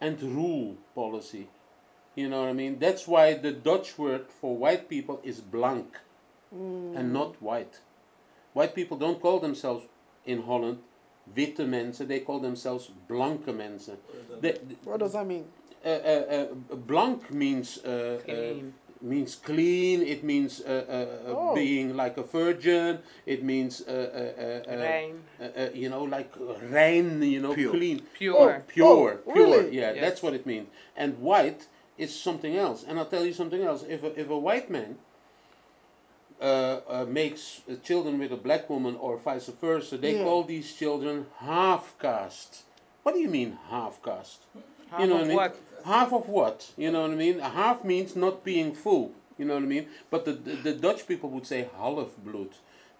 and rule policy. You know what I mean? That's why the Dutch word for white people is blank, and not white. White people don't call themselves in Holland witte mensen, they call themselves blanke mensen. What does that mean? Blank means means clean, it means being like a virgin, it means you know, like rein, you know, pure. Clean, pure, pure. Really? Yeah, yes, that's what it means. And white is something else. And I'll tell you something else. If a white man makes children with a black woman or vice versa, they call these children half caste. What do you mean half caste? Half, you know, of what I mean? Half of what? You know what I mean? Half means not being full. You know what I mean? But the Dutch people would say halfbloed.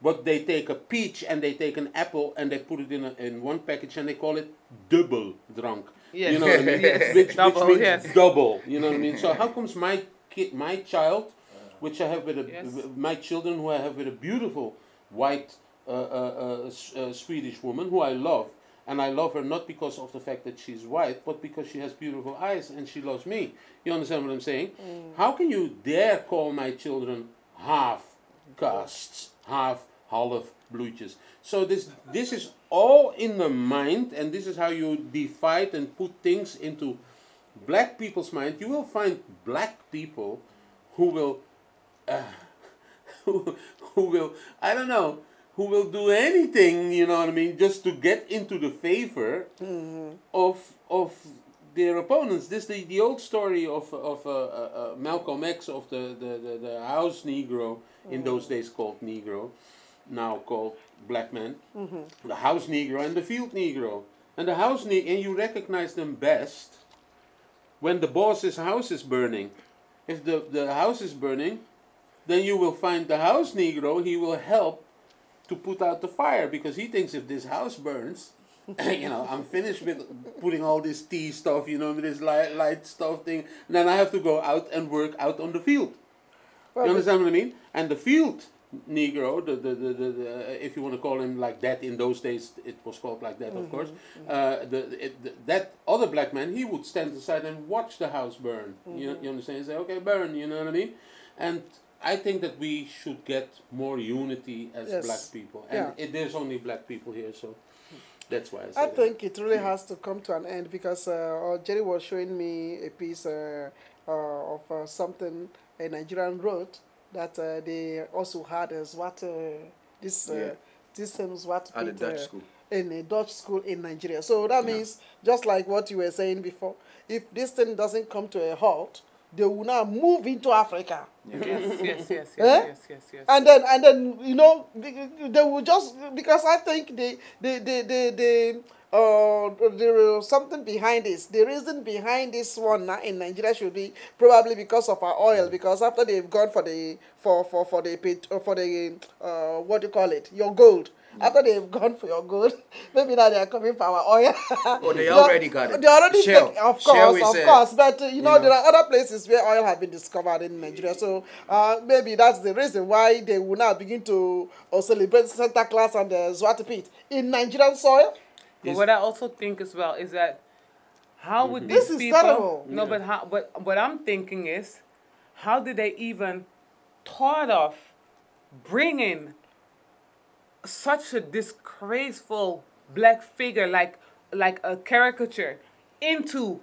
But they take a peach and they take an apple and they put it in one package and they call it dubbeldrank. Yes. You know what I mean? Yes. Which means double. You know what I mean? So how comes my kid, my child, which I have with a, my children who I have with a beautiful white Swedish woman who I love, and I love her not because of the fact that she's white, but because she has beautiful eyes and she loves me. You understand what I'm saying? Mm. How can you dare call my children half-castes, half bloedjes? So this is all in the mind, and this is how you divide and put things into black people's mind. You will find black people who will, I don't know, who will do anything, you know what I mean, just to get into the favor of their opponents. This the old story of Malcolm X, of the house Negro, in those days called Negro, now called black man, the house Negro and the field Negro. And the house Negro, and you recognize them best when the boss's house is burning. If the house is burning, then you will find the house Negro, he will help to put out the fire, because he thinks if this house burns, you know, I'm finished with putting all this tea stuff, you know, this light stuff thing, and then I have to go out and work out on the field. Well, you understand what I mean? And the field Negro, the if you want to call him like that, in those days it was called like that, of course, that other black man, he would stand aside and watch the house burn. You understand? He'd say, okay, burn, you know what I mean? And I think that we should get more unity as black people. And there's only black people here, so that's why I said I think it really has to come to an end, because Jerry was showing me a piece of something a Nigerian wrote, that they also had as what this same Zwarte Piet, in a Dutch school in Nigeria. So that means, just like what you were saying before, if this thing doesn't come to a halt, they will now move into Africa. Yes. And then you know, they will just, because I think there is something behind this. The reason behind this one now in Nigeria should be probably because of our oil. Because after they've gone for the what do you call it, your gold. After they've gone for your gold, maybe now they are coming for our oil. Oh, they already got it. They already take, of course. But you know, there are other places where oil has been discovered in Nigeria. So maybe that's the reason why they will now begin to celebrate Sinterklaas and the Zwarte Piet in Nigerian soil. But what I also think as well is that how would these people? This is terrible. No, but what I'm thinking is, how did they even thought of bringing such a disgraceful black figure, like a caricature, into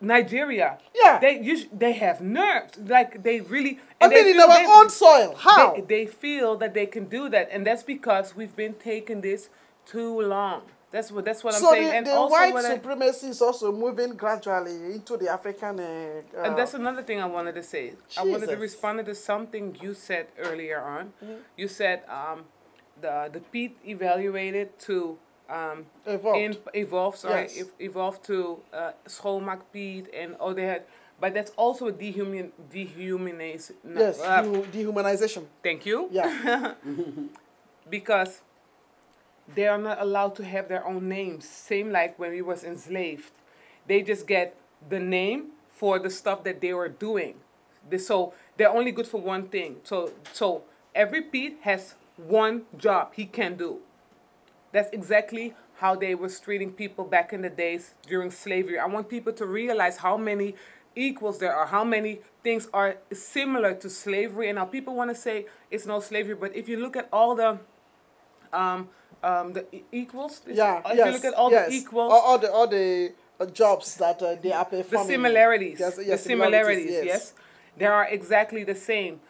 Nigeria? Yeah, they have nerves, like they really. And I mean, in our own soil, how they feel that they can do that, and that's because we've been taking this too long. That's what I'm saying. And also white supremacy is also moving gradually into the African. And that's another thing I wanted to say. Jesus. I wanted to respond to something you said earlier on. You said the Piet evaluated to evolved to Schoonmaak Piet, and all they had, but that's also a dehumanization. Yes, dehumanization. Thank you. Yeah, because they are not allowed to have their own names. Same like when we was enslaved, they just get the name for the stuff that they were doing. So they're only good for one thing. So every Piet has one job he can do. That's exactly how they were treating people back in the days during slavery. I want people to realize how many equals there are, how many things are similar to slavery. And now people want to say it's no slavery, but if you look at all the equals, if you look at all the equals, all the jobs that they are performing, the similarities, they are exactly the same.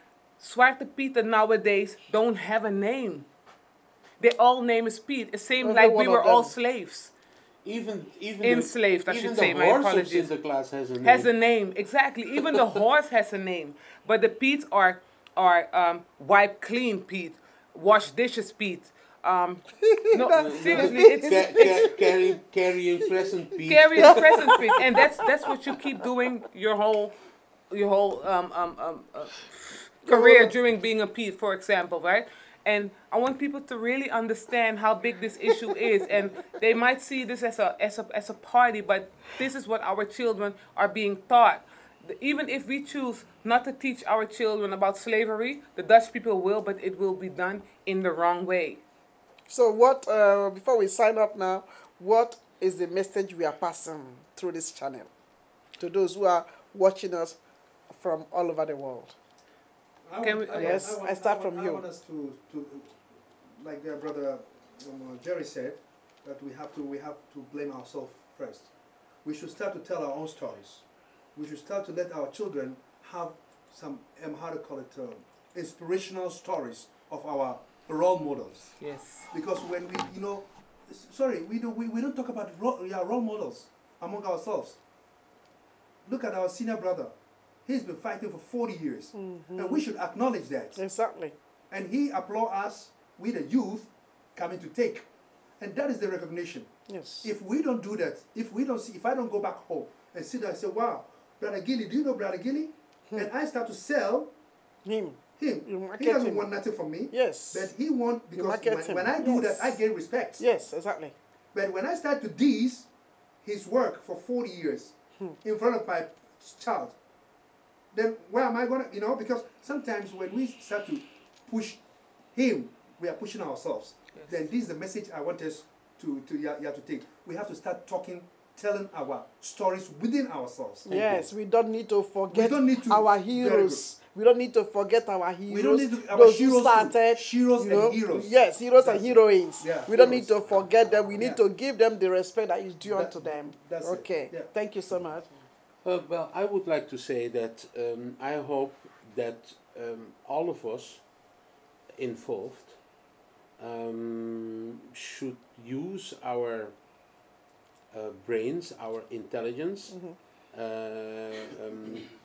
Zwarte Piet nowadays don't have a name. Their all name is Piet. It seemed like we were all slaves. Even enslaved, I should say. My apologies. Even the horse of Sinterklaas has a name. Has a name, exactly. Even the horse has a name. But the Piets are wipe clean Piet, wash dishes Piet. No, seriously, it's carrying present Piet. Carrying present Piet, and that's what you keep doing your whole career during being a Piet, for example, right? And I want people to really understand how big this issue is. And they might see this as a party, but this is what our children are being taught. Even if we choose not to teach our children about slavery, the Dutch people will, but it will be done in the wrong way. So what, before we sign up now, what is the message we are passing through this channel to those who are watching us from all over the world? I want us to like their brother Jerry said, that we have to blame ourselves first. We should start to tell our own stories. We should start to let our children have some, how to call it, inspirational stories of our role models. Yes. Because when we, you know, sorry, we don't talk about role models among ourselves. Look at our senior brother. He's been fighting for 40 years. Mm-hmm. And we should acknowledge that. Exactly. And he applaud us with the youth coming to take. And that is the recognition. Yes. If we don't do that, if we don't see, if I don't go back home and sit there and say, wow, Brother Gilly, do you know Brother Gilly? Hmm. And I start to sell him. He doesn't want nothing from me. Yes. But he wants, because when I do that, I gain respect. Yes, exactly. But when I start to diss his work for 40 years in front of my child, then where am I going to, you know, because sometimes when we start to push him, we are pushing ourselves. Yes. Then this is the message I want us to take. We have to start talking, telling our stories within ourselves. Yes, we don't need to forget our heroes. We don't need to forget our heroes. We don't need to, our those heroes who started, heroes and heroes. Yes, heroes and heroines. Yeah, we don't need to forget them. We need to give them the respect that is due unto them. That's okay. Yeah. Thank you so much. Well, I would like to say that I hope that all of us involved should use our brains, our intelligence,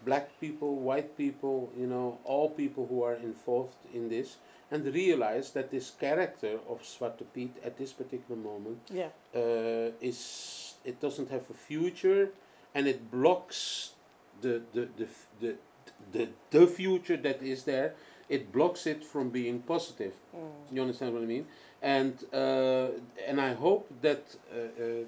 black people, white people, you know, all people who are involved in this, and realize that this character of Zwarte Piet at this particular moment it doesn't have a future. And it blocks the future that is there. It blocks it from being positive. Mm. You understand what I mean? And I hope that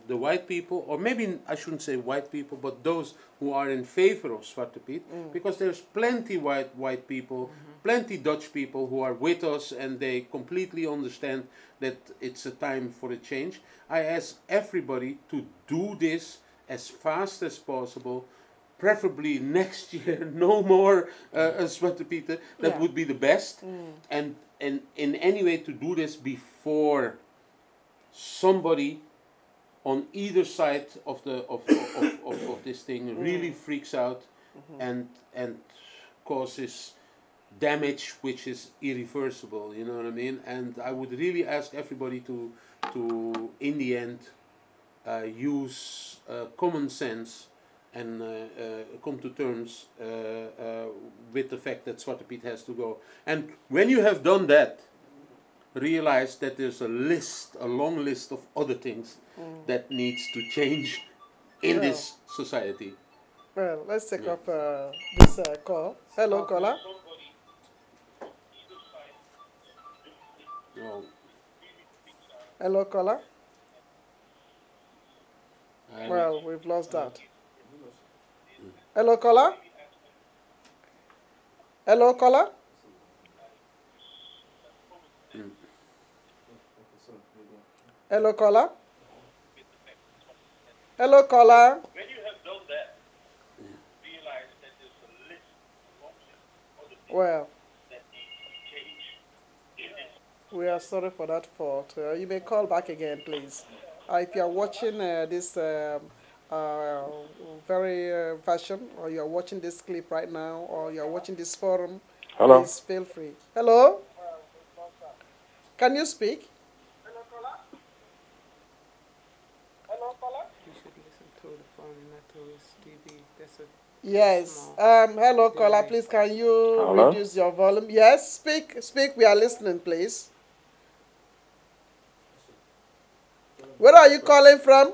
the white people, or maybe I shouldn't say white people, but those who are in favor of Zwarte Piet, because there's plenty white people, plenty Dutch people who are with us, and they completely understand that it's a time for a change. I ask everybody to do this as fast as possible, preferably next year, no more Zwarte Pieten. That would be the best. And in any way to do this before somebody on either side of this thing really freaks out and causes damage which is irreversible. You know what I mean? And I would really ask everybody to in the end, use common sense and come to terms with the fact that Zwarte Piet has to go. And when you have done that, realize that there's a list, a long list of other things that needs to change in this society. Well, let's take up this call. Hello, caller. Oh. Hello, caller. Well, we've lost that. Hello, caller? Hello, caller? Hello, caller? Hello, caller? When you have done that, realize that there's a list of options that need to change. We are sorry for that fault. You may call back again, please. If you are watching this very version, or you are watching this clip right now, or you are watching this forum, hello. Please feel free. Hello? Can you speak? Hello, caller? Hello, caller? You should listen to the phone, not to his TV. That's a yes. Hello, caller. Please, can you reduce your volume? Yes, speak. Speak. We are listening, please. Where are you calling from?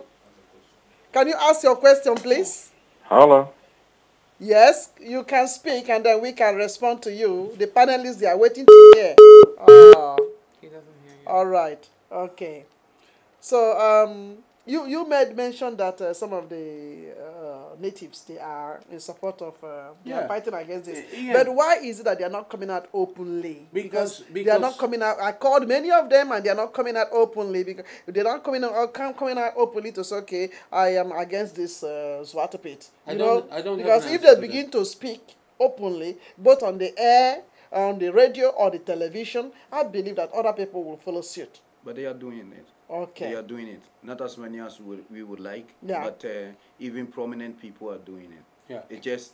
Can you ask your question, please? Hello. Yes, you can speak and then we can respond to you. The panelists, they are waiting to hear. He doesn't hear you. All right. Okay. So you made mention that some of the natives, they are in support of they are fighting against this. Yeah. But why is it that they are not coming out openly? Because they are not coming out. I called many of them and they are not coming out openly because they are not coming out openly to say, okay, I am against this Zwarte Piet. I don't because if they begin to speak openly, both on the air, on the radio or the television, I believe that other people will follow suit. But they are doing it. Okay. They are doing it. Not as many as we would like, but even prominent people are doing it. Yeah. It's just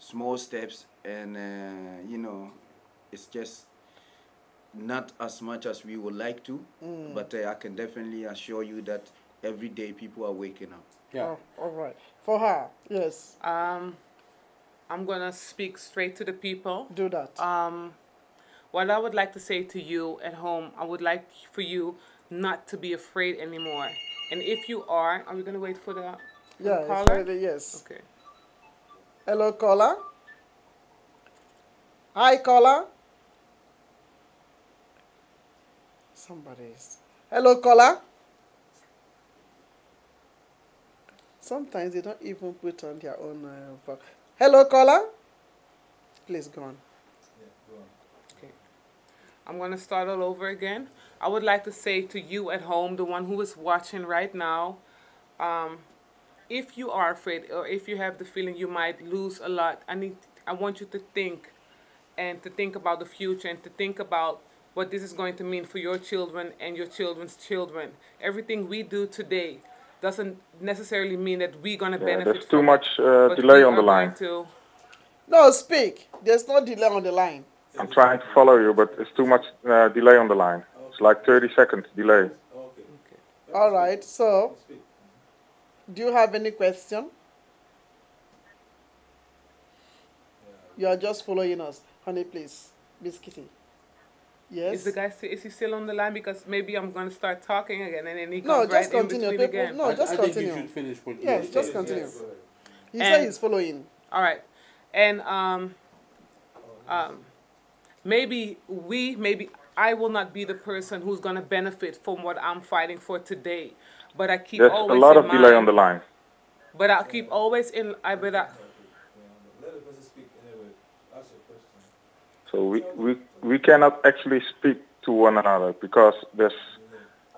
small steps and, you know, it's just not as much as we would like to, but I can definitely assure you that every day people are waking up. Yeah. Oh, all right. For her, yes. I'm going to speak straight to the people. Do that. What I would like to say to you at home, I would like for you not to be afraid anymore. And if you are we going to wait for the caller? Already, yes. Okay. Hello, caller. Hi, caller. Somebody's. Hello, caller. Sometimes they don't even put on their own. Hello, caller. Please go on. I'm going to start all over again. I would like to say to you at home, the one who is watching right now, if you are afraid or if you have the feeling you might lose a lot, I want you to think and to think about the future and to think about what this is going to mean for your children and your children's children. Everything we do today doesn't necessarily mean that we're going to benefit. There's too much delay on the line. No, speak. There's no delay on the line. I'm trying to follow you, but it's too much delay on the line. Okay. It's like 30 seconds delay. Okay. All right. So, do you have any question? You are just following us, honey. Please, Miss Kitty. Yes. Is the guy still, is he still on the line? Because maybe I'm going to start talking again, and then he comes right in between again. No, just continue. I think you should finish what you said. Just continue. Yes. He said he's following. All right, and Maybe I will not be the person who's going to benefit from what I'm fighting for today, but I keep always a lot of delay on the line. But I keep always in. So we cannot actually speak to one another because there's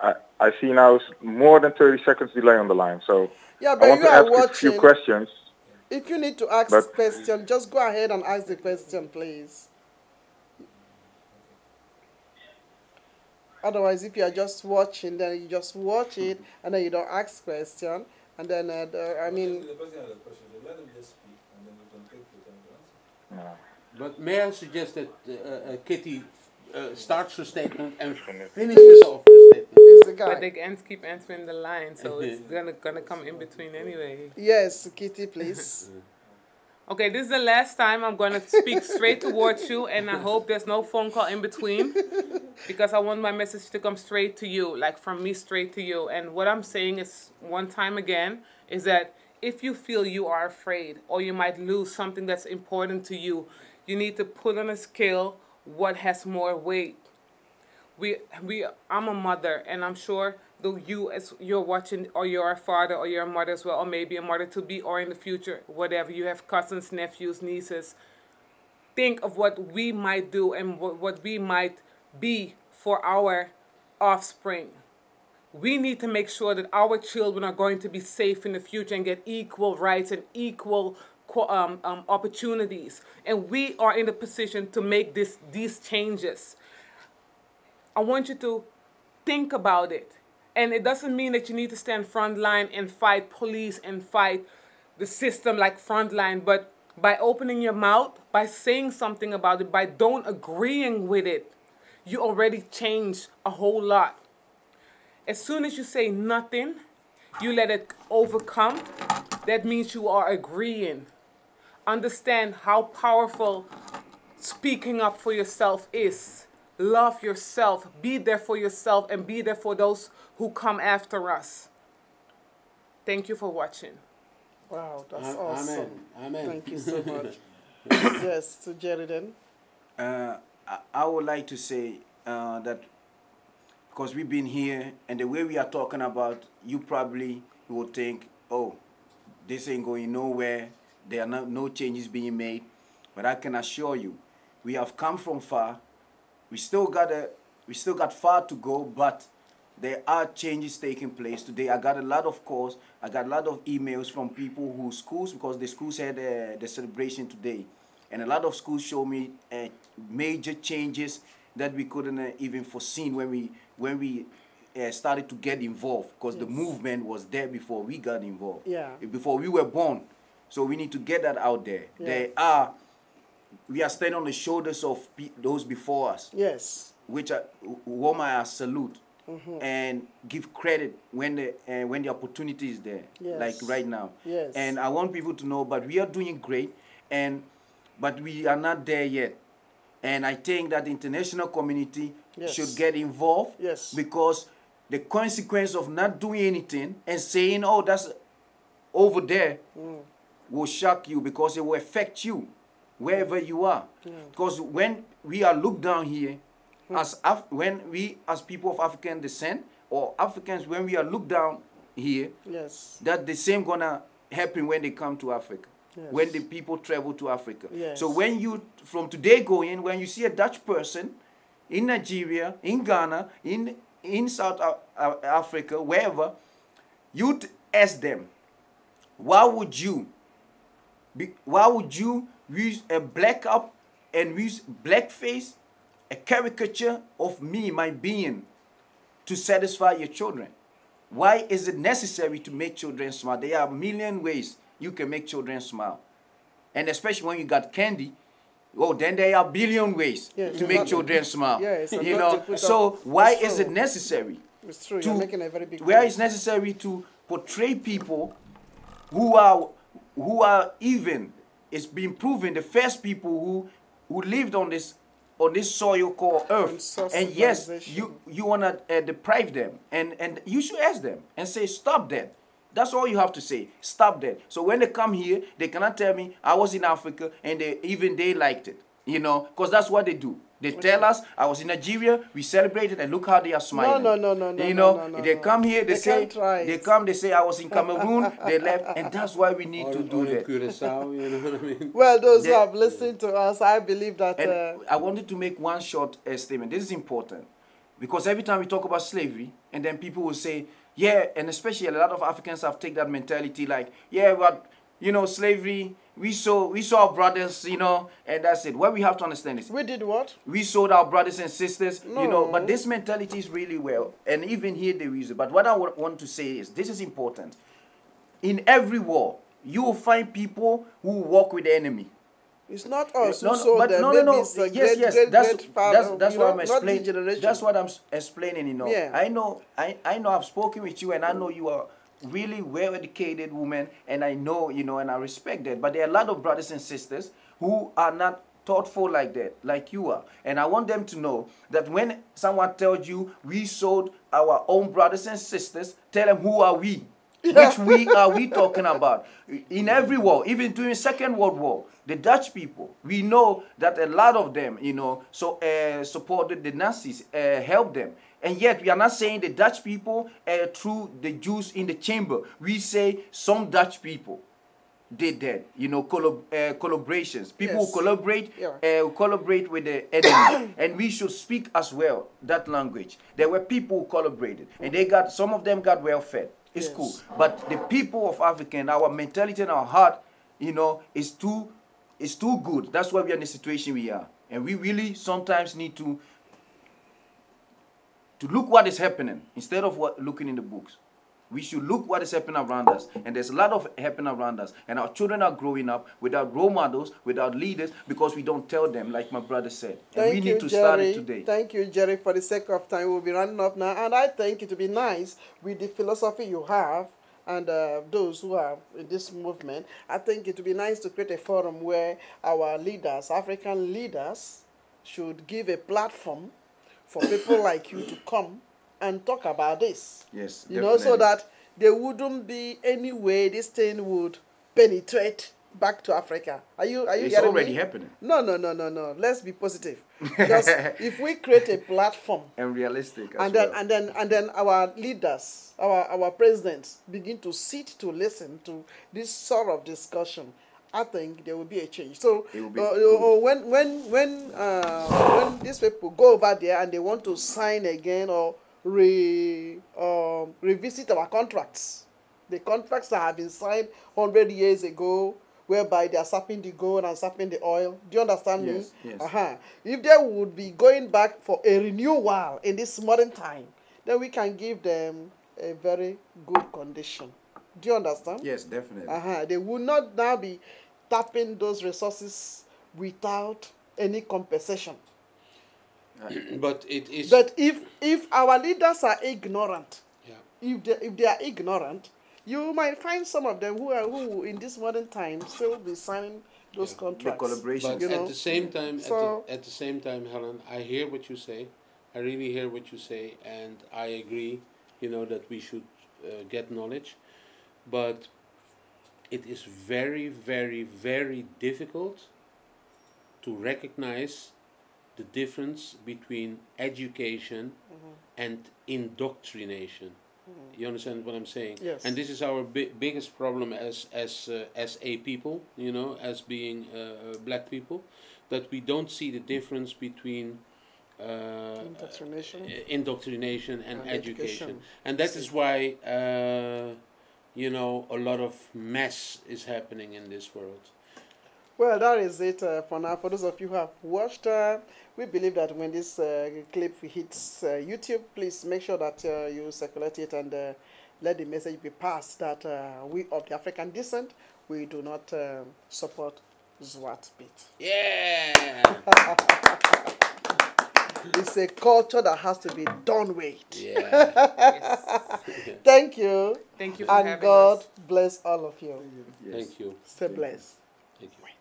I see now more than 30 seconds delay on the line. So I want to ask a few questions. If you need to ask a question, just go ahead and ask the question, please. Otherwise, if you are just watching, then you just watch it, and then you don't ask question, and then I mean. No. But may I suggest that Kitty starts her statement and finishes off her statement? It's the guy. But they keep answering the line, so it's gonna come in between anyway. Yes, Kitty, please. Okay, this is the last time I'm going to speak straight towards you, and I hope there's no phone call in between because I want my message to come straight to you, like from me straight to you. And what I'm saying is one time again is that if you feel you are afraid or you might lose something that's important to you, you need to put on a scale what has more weight. I'm a mother, and I'm sure you as you're watching, or you're a father, or you're a mother as well, or maybe a mother to be, or in the future, whatever, you have cousins, nephews, nieces. Think of what we might do and what we might be for our offspring. We need to make sure that our children are going to be safe in the future and get equal rights and equal opportunities. And we are in the position to make these changes. I want you to think about it. And it doesn't mean that you need to stand frontline and fight police and fight the system like frontline. But by opening your mouth, by saying something about it, by don't agreeing with it, you already change a whole lot. As soon as you say nothing, you let it overcome. That means you are agreeing. Understand how powerful speaking up for yourself is. Love yourself, be there for yourself, and be there for those who come after us. Thank you for watching. Wow, that's awesome. Amen. Amen. Thank you so much. Yes, to Jerry then. I would like to say that because we've been here and the way we are talking about, you probably will think, oh, this ain't going nowhere. There are no changes being made. But I can assure you, we have come from far. We still got far to go, but there are changes taking place today. I got a lot of calls. I got a lot of emails from people who schools, because the schools had the celebration today. And a lot of schools show me major changes that we couldn't even foreseen when we started to get involved, because yes, the movement was there before we got involved, yeah, before we were born. So we need to get that out there. Yeah. We are standing on the shoulders of those before us. Yes, which are whom I salute, mm-hmm, and give credit when the opportunity is there, yes, like right now. Yes, and I want people to know, but we are doing great, but we are not there yet. And I think that the international community, yes, should get involved, yes, because the consequence of not doing anything and saying, oh, that's over there, mm, will shock you, because it will affect you wherever you are. Mm. Because when we are looked down here, mm, as people of African descent or Africans, when we are looked down here, yes, that the same gonna happen when they come to Africa. Yes. When the people travel to Africa. Yes. So when you, from today going, when you see a Dutch person in Nigeria, in Ghana, in South Africa, wherever, you'd ask them, why would you use a black up and use blackface, a caricature of me, my being, to satisfy your children? Why is it necessary to make children smart? There are a million ways you can make children smile. And especially when you got candy, well, then there are a billion ways, yes, to make children smile. Yes, you know, so why is it necessary? It's true, you're making a very big point. Where it's necessary to portray people who are even, it's been proven, the first people who lived on this soil called Earth. And yes, you wanna deprive them. And you should ask them and say, stop that. That's all you have to say. Stop that. So when they come here, they cannot tell me I was in Africa and they liked it. You know, because that's what they do. They tell us I was in Nigeria. We celebrated and look how they are smiling. No. You know, they come here. They say I was in Cameroon. They left, and that's why we need to do that. Curacao, you know what I mean? Well, those who have listened to us, I believe that. I wanted to make one short statement. This is important, because every time we talk about slavery, and then people will say, yeah, and especially a lot of Africans have taken that mentality, like, yeah, but, you know, slavery, we saw our brothers, you know, and that's it. What we have to understand is... We did what? We sold our brothers and sisters, no, you know, but this mentality is really well, and even here they use it. But what I want to say is, this is important. In every war, you will find people who walk with the enemy. It's not us who sold them. That's what I'm explaining, you know. Yeah. I know I've spoken with you, and I know you are really well-educated woman, and I know, you know, and I respect that. But there are a lot of brothers and sisters who are not thoughtful like that, like you are. And I want them to know that when someone tells you, we sold our own brothers and sisters, tell them, who are we? Yeah. Which we are we talking about? In every war, even during Second World War, the Dutch people, we know that a lot of them, you know, supported the Nazis, helped them. And yet we are not saying the Dutch people threw the Jews in the chamber. We say some Dutch people did that, you know, collaborations. People, yes, who collaborate, yeah, collaborate with the enemy. And we should speak as well that language. There were people who collaborated, and they got, some of them got well fed. It's, yes, cool. But the people of Africa, and our mentality and our heart, you know, is too good. That's why we are in the situation we are. And we really sometimes need to look what is happening instead of looking in the books. We should look what is happening around us. And there's a lot of happening around us. And our children are growing up without role models, without leaders, because we don't tell them, like my brother said. And we need to start it today. Thank you, Jerry. For the sake of time, we'll be running up now. And I think it would be nice, with the philosophy you have and those who are in this movement, I think it would be nice to create a forum where our leaders, African leaders, should give a platform for people like you to come and talk about this. Yes, definitely. You know, so that there wouldn't be any way this thing would penetrate back to Africa. Are you it's already happening. No. Let's be positive. Just if we create a platform and realistic as and then our leaders, our presidents begin to sit to listen to this sort of discussion, I think there will be a change. So when these people go over there and they want to sign again or revisit our contracts, the contracts that have been signed 100 years ago, whereby they are sapping the gold and sapping the oil. Do you understand me? Yes. If they would be going back for a renewal in this modern time, then we can give them a very good condition. Do you understand? Yes, definitely. They will not now be tapping those resources without any compensation. But it is. But if our leaders are ignorant, if they are ignorant, you might find some of them who in this modern time still be signing those contracts. The collaboration. But at the same time, so at the same time, Helen, I hear what you say. I really hear what you say, and I agree. You know that we should get knowledge, but it is very, very, very difficult to recognize the difference between education and indoctrination. You understand what I'm saying? Yes. And this is our biggest problem as a people, you know, as being black people, that we don't see the difference between indoctrination and education. And that is why, you know, a lot of mess is happening in this world. Well, that is it for now. For those of you who have watched, we believe that when this clip hits YouTube, please make sure that you circulate it and let the message be passed that we of the African descent, we do not support Zwarte Piet. Yeah! It's a culture that has to be done with. Yeah. Yes. Thank you. Thank you for having us. And God bless all of you. Yes. Thank you. Stay blessed. Thank you.